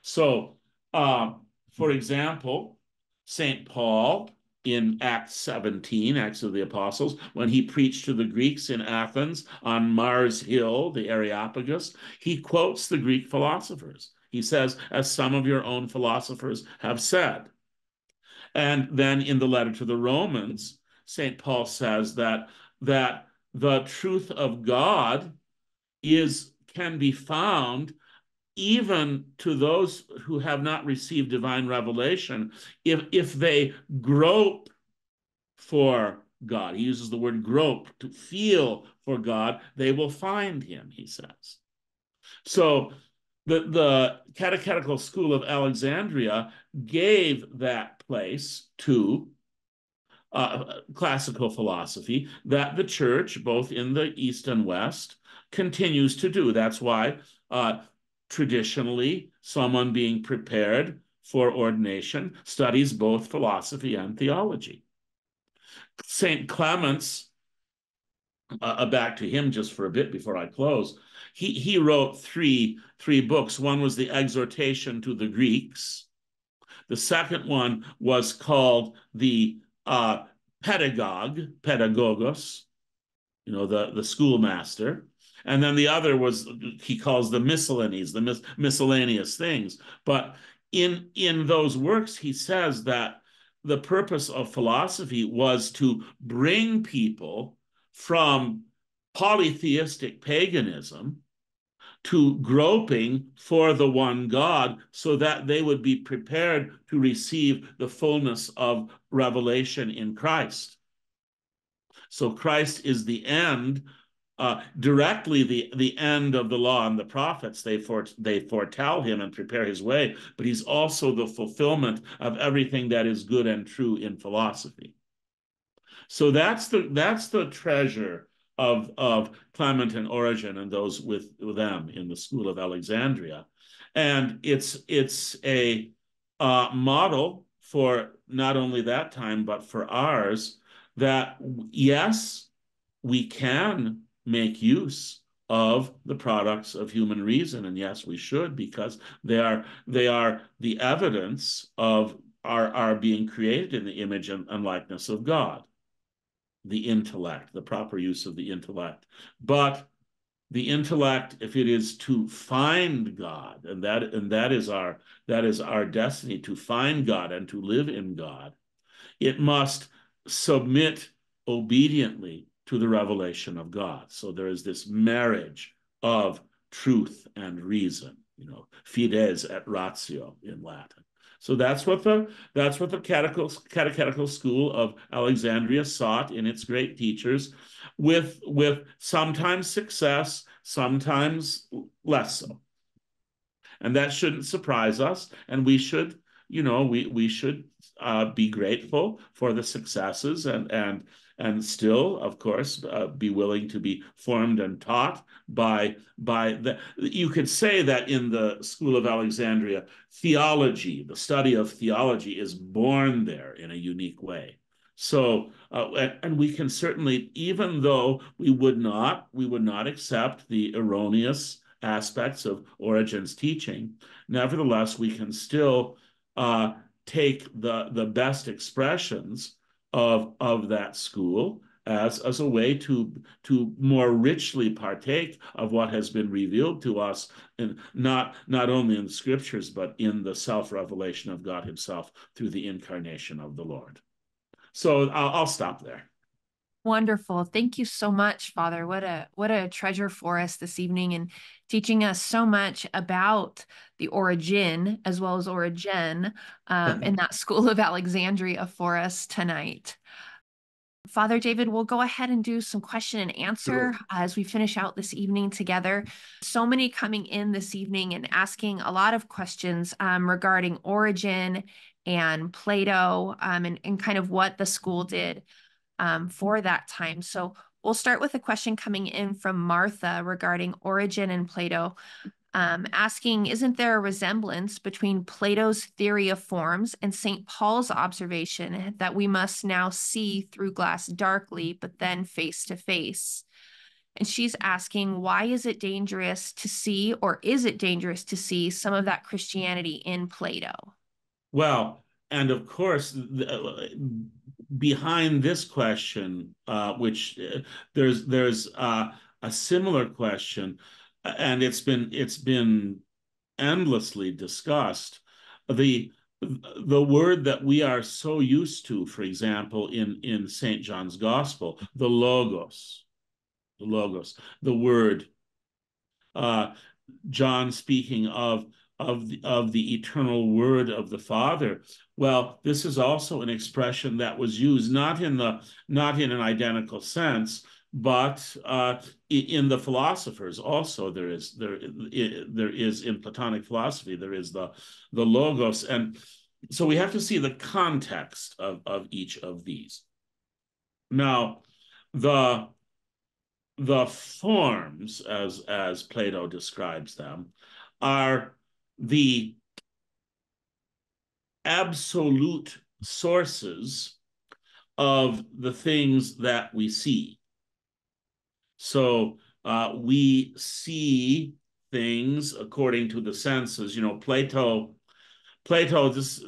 So, for example, St. Paul in Acts 17, Acts of the Apostles, when he preached to the Greeks in Athens on Mars Hill, the Areopagus, he quotes the Greek philosophers. He says, as some of your own philosophers have said. And then in the letter to the Romans, St. Paul says that the truth of God can be found even to those who have not received divine revelation if they grope for God. He uses the word grope, to feel for God, they will find him, he says. So the Catechetical School of Alexandria gave that place to classical philosophy that the church, both in the East and West, continues to do. That's why traditionally someone being prepared for ordination studies both philosophy and theology. St. Clement's, back to him just for a bit before I close, he wrote three books. One was the Exhortation to the Greeks. The second one was called the Pedagogos, you know, the schoolmaster. And then the other was, he calls the miscellanies, the miscellaneous things. But in those works, he says that the purpose of philosophy was to bring people from polytheistic paganism to groping for the one God so that they would be prepared to receive the fullness of revelation in Christ. So Christ is the end, directly the end of the law and the prophets. They foretell him and prepare his way, but he's also the fulfillment of everything that is good and true in philosophy. So that's the treasure of Clement and Origen and those with them in the School of Alexandria. And it's a model for not only that time, but for ours, that yes, we can make use of the products of human reason. And yes, we should, because they are the evidence of our being created in the image and likeness of God. The intellect, the proper use of the intellect. But the intellect, if it is to find God, and that is our destiny, to find God and to live in God, it must submit obediently to the revelation of God. So there is this marriage of truth and reason, you know, fides et ratio in Latin. So that's what the catechetical school of Alexandria sought in its great teachers, with sometimes success, sometimes less so. And that shouldn't surprise us. And we should, you know, we should be grateful for the successes and still, of course, be willing to be formed and taught by the. You could say that in the School of Alexandria, theology, the study of theology, is born there in a unique way. So, and we can certainly, even though we would not accept the erroneous aspects of Origen's teaching, nevertheless, we can still take the best expressions of that school as a way to more richly partake of what has been revealed to us, and not only in the scriptures, but in the self-revelation of God himself through the incarnation of the Lord. So I'll stop there. Wonderful. Thank you so much, Father. What a treasure for us this evening, and teaching us so much about the origin as well as Origen in that School of Alexandria for us tonight. Father David, we'll go ahead and do some question and answer as we finish out this evening together. So many coming in this evening and asking a lot of questions regarding Origen and Plato and kind of what the school did for that time. So we'll start with a question coming in from Martha regarding Origen and Plato, asking, isn't there a resemblance between Plato's theory of forms and St. Paul's observation that we must now see through glass darkly, but then face to face? And she's asking, why is it dangerous to see, or is it dangerous to see some of that Christianity in Plato? Well, and of course, behind this question, which there's a similar question, and it's been endlessly discussed. The word that we are so used to, for example, in St. John's Gospel, the logos, the word. John speaking of the eternal word of the Father. Well, this is also an expression that was used not in an identical sense, but in the philosophers also. There is in Platonic philosophy, there is the logos. And so we have to see the context of each of these. Now, the forms, as Plato describes them, are the absolute sources of the things that we see. So we see things according to the senses. You know, Plato just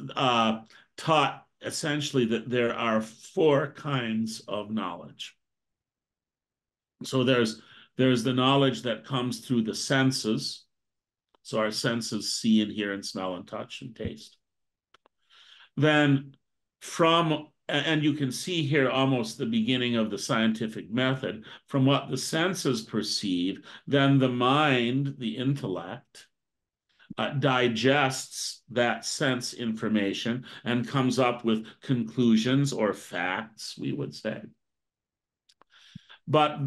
taught essentially that there are four kinds of knowledge. So there's the knowledge that comes through the senses. So our senses see and hear and smell and touch and taste. Then and you can see here almost the beginning of the scientific method, from what the senses perceive, then the mind, the intellect, digests that sense information and comes up with conclusions or facts, we would say. But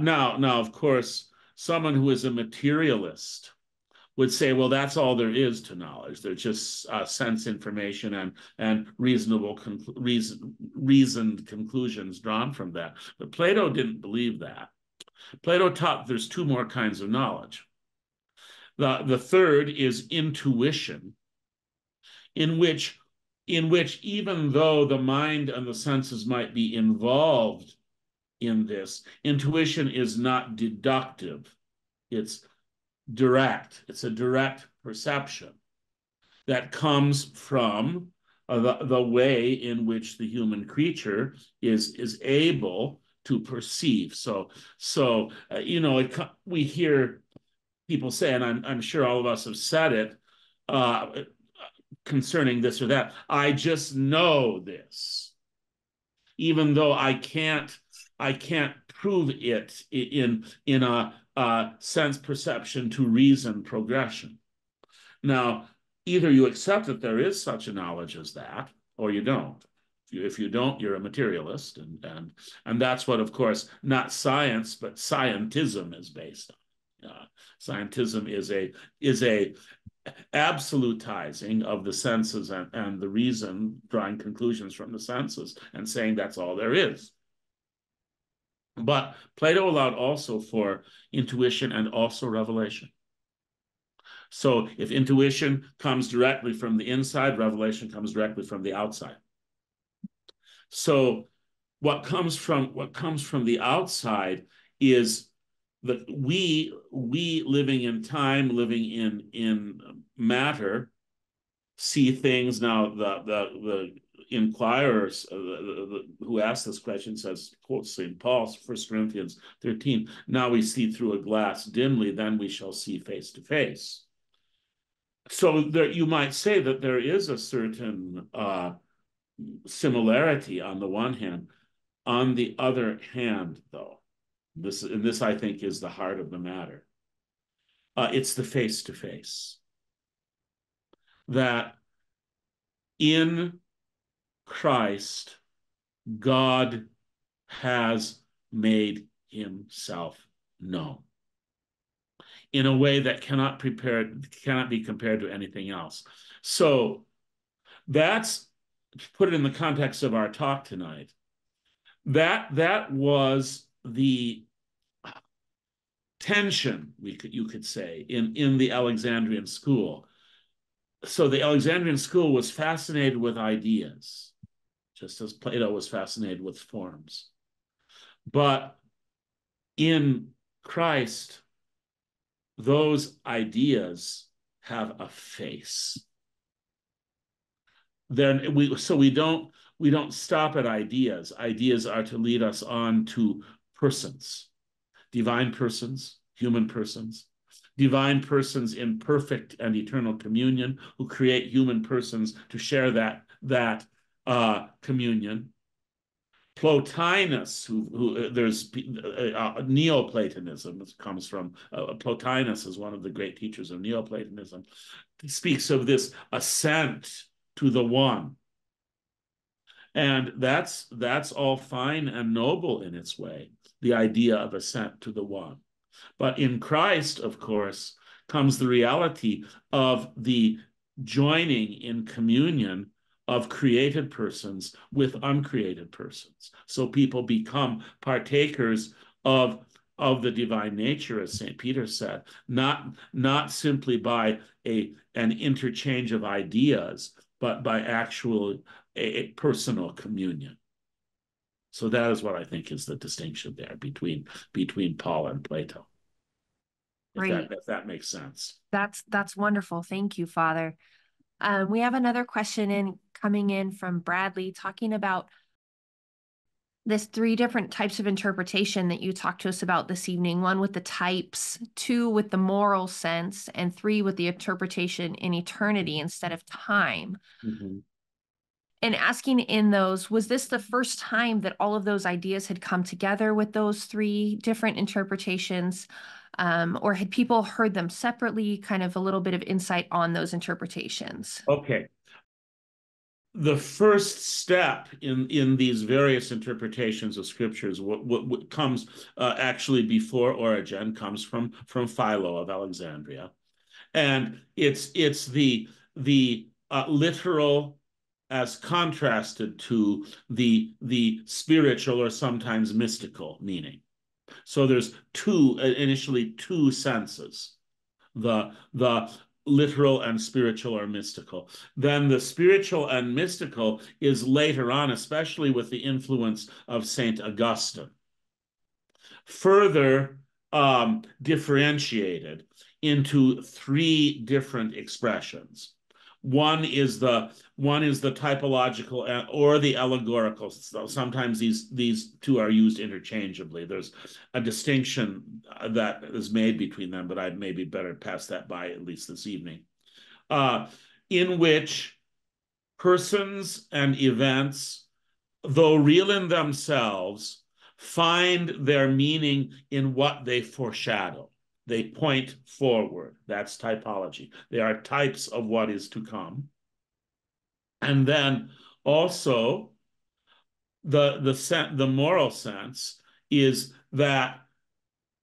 now, of course, someone who is a materialist would say, well, that's all there is to knowledge. There's just sense information and reasoned conclusions drawn from that. But Plato didn't believe that. Plato taught there's two more kinds of knowledge. The third is intuition, in which even though the mind and the senses might be involved in this, intuition is not deductive. It's direct. It's a direct perception that comes from the way in which the human creature is able to perceive. So you know, we hear people say, and I'm sure all of us have said it concerning this or that, I just know this, even though I can't prove it in a sense perception to reason progression. Now, either you accept that there is such a knowledge as that, or you don't. If you don't, you're a materialist, and that's what, of course, not science, but scientism is based on. Scientism is a absolutizing of the senses and the reason, drawing conclusions from the senses and saying that's all there is. But Plato allowed also for intuition and also revelation. So if intuition comes directly from the inside, revelation comes directly from the outside. So what comes from the outside is that we living in time, living in matter, see things. Now, the inquirers who asked this question says, quote St. Paul, 1 Corinthians 13, now we see through a glass dimly, then we shall see face to face. So there, you might say that there is a certain similarity on the one hand. On the other hand, though, this I think is the heart of the matter. It's the face-to-face. That in Christ, God has made himself known in a way that cannot be compared to anything else. So that's, to put it in the context of our talk tonight, that was the tension, you could say, in the Alexandrian school. So the Alexandrian school was fascinated with ideas, just as Plato was fascinated with forms. But in Christ, those ideas have a face. Then we don't stop at ideas. Ideas are to lead us on to persons, divine persons, human persons, divine persons in perfect and eternal communion who create human persons to share that communion. Plotinus, who there's Neoplatonism, it comes from Plotinus is one of the great teachers of Neoplatonism, speaks of this ascent to the one. And that's all fine and noble in its way, the idea of ascent to the one. But in Christ, of course, comes the reality of the joining in communion of created persons with uncreated persons. So people become partakers of the divine nature, as St. Peter said, not simply by an interchange of ideas, but by actual a personal communion. So that is what I think is the distinction there between Paul and Plato. If that makes sense. That's wonderful. Thank you, Father. We have another question coming in from Bradley, talking about this 3 different types of interpretation that you talked to us about this evening. 1 with the types, 2 with the moral sense, and 3 with the interpretation in eternity instead of time. Mm-hmm. And asking in those, was this the first time that all of those ideas had come together with those 3 different interpretations, or had people heard them separately? Kind of a little bit of insight on those interpretations. Okay. The first step in these various interpretations of scriptures, what comes actually before Origen, comes from Philo of Alexandria, and it's the literal, as contrasted to the spiritual or sometimes mystical meaning. So there's initially two senses, the literal and spiritual or mystical. Then the spiritual and mystical is later on, especially with the influence of Saint Augustine, further differentiated into 3 different expressions. One is the typological or the allegorical. So sometimes these 2 are used interchangeably. There's a distinction that is made between them, but I'd maybe better pass that by, at least this evening, in which persons and events, though real in themselves, find their meaning in what they foreshadow. They point forward. That's typology. They are types of what is to come. And then also the moral sense is that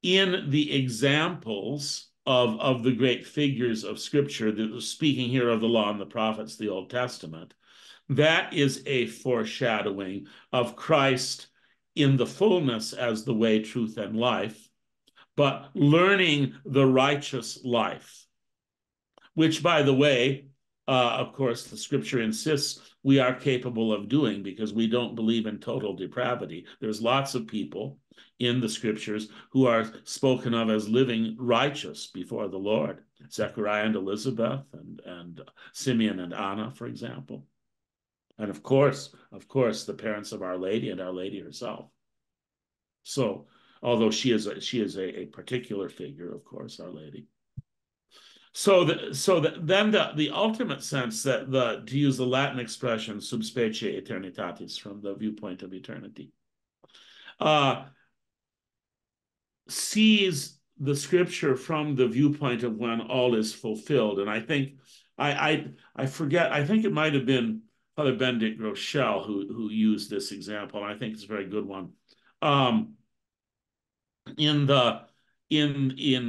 in the examples of the great figures of Scripture, speaking here of the Law and the Prophets, the Old Testament, that is a foreshadowing of Christ in the fullness as the way, truth, and life, but learning the righteous life, which, by the way, of course, the Scripture insists we are capable of doing, because we don't believe in total depravity. There's lots of people in the Scriptures who are spoken of as living righteous before the Lord, Zechariah and Elizabeth, and Simeon and Anna, for example. And of course, the parents of Our Lady and Our Lady herself. So, although she is a particular figure, of course, Our Lady. So then the ultimate sense that to use the Latin expression sub specie eternitatis, from the viewpoint of eternity, sees the scripture from the viewpoint of when all is fulfilled. And I think I forget, I think it might have been Father Benedict Rochelle who used this example, and I think it's a very good one. In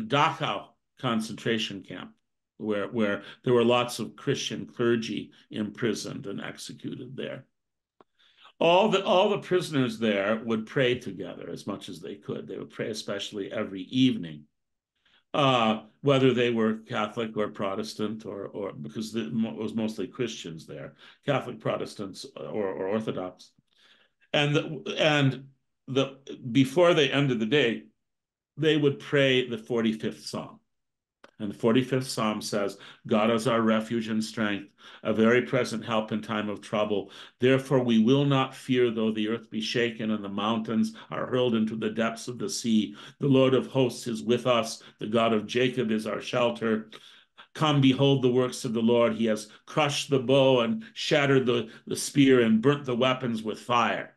Dachau concentration camp, where there were lots of Christian clergy imprisoned and executed there, all the prisoners there would pray together as much as they could. They would pray, especially every evening, whether they were Catholic or Protestant, or because it was mostly Christians there, Catholic, Protestants, or Orthodox. And before they ended the day, they would pray the 45th Psalm. And the 45th Psalm says, God is our refuge and strength, a very present help in time of trouble. Therefore, we will not fear, though the earth be shaken and the mountains are hurled into the depths of the sea. The Lord of hosts is with us. The God of Jacob is our shelter. Come, behold the works of the Lord. He has crushed the bow and shattered the spear and burnt the weapons with fire.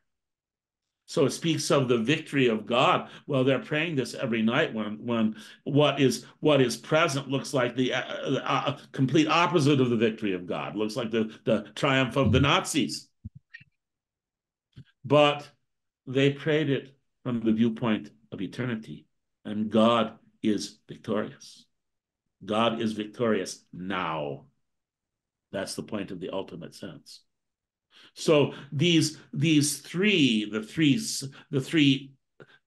So it speaks of the victory of God. Well, they're praying this every night when what is present looks like the complete opposite of the victory of God. Looks like the triumph of the Nazis. But they prayed it from the viewpoint of eternity, and God is victorious. God is victorious now. That's the point of the ultimate sense. So these three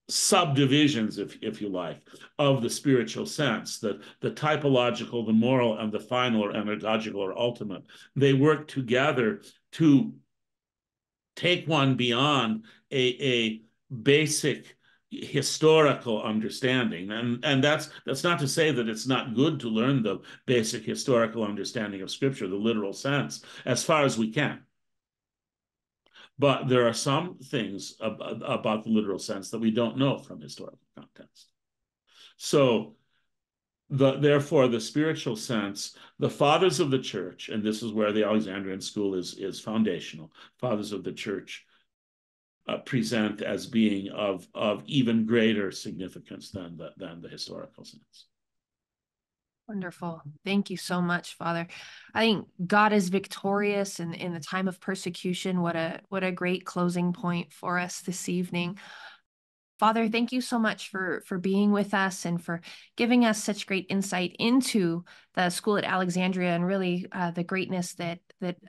subdivisions, if you like, of the spiritual sense, the typological, the moral, and the final, or anagogical, or ultimate, they work together to take one beyond a basic historical understanding. And that's not to say that it's not good to learn the basic historical understanding of Scripture, the literal sense, as far as we can. But there are some things about the literal sense that we don't know from historical context. So, therefore, the spiritual sense, the fathers of the church, and this is where the Alexandrian school is foundational, fathers of the church present as being of even greater significance than the historical sense. Wonderful. Thank you so much, Father. I think God is victorious in the time of persecution. What a great closing point for us this evening. Father, thank you so much for being with us and for giving us such great insight into the school at Alexandria and really the greatness that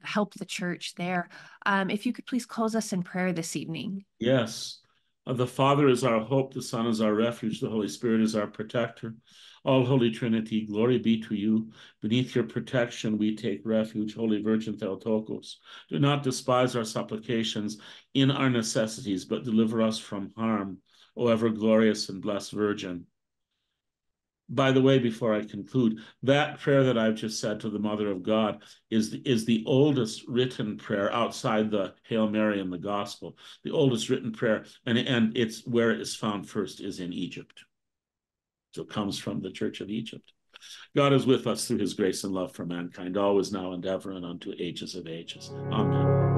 helped the church there. If you could please close us in prayer this evening. Yes. The Father is our hope, the Son is our refuge, the Holy Spirit is our protector. All Holy Trinity, glory be to you. Beneath your protection we take refuge, Holy Virgin Theotokos. Do not despise our supplications in our necessities, but deliver us from harm, O ever-glorious and blessed Virgin. By the way, before I conclude, that prayer that I've just said to the Mother of God is the oldest written prayer outside the Hail Mary in the Gospel, the oldest written prayer, and it's where it is found first is in Egypt. So it comes from the Church of Egypt. God is with us through his grace and love for mankind, always, now, and ever, and unto ages of ages. Amen.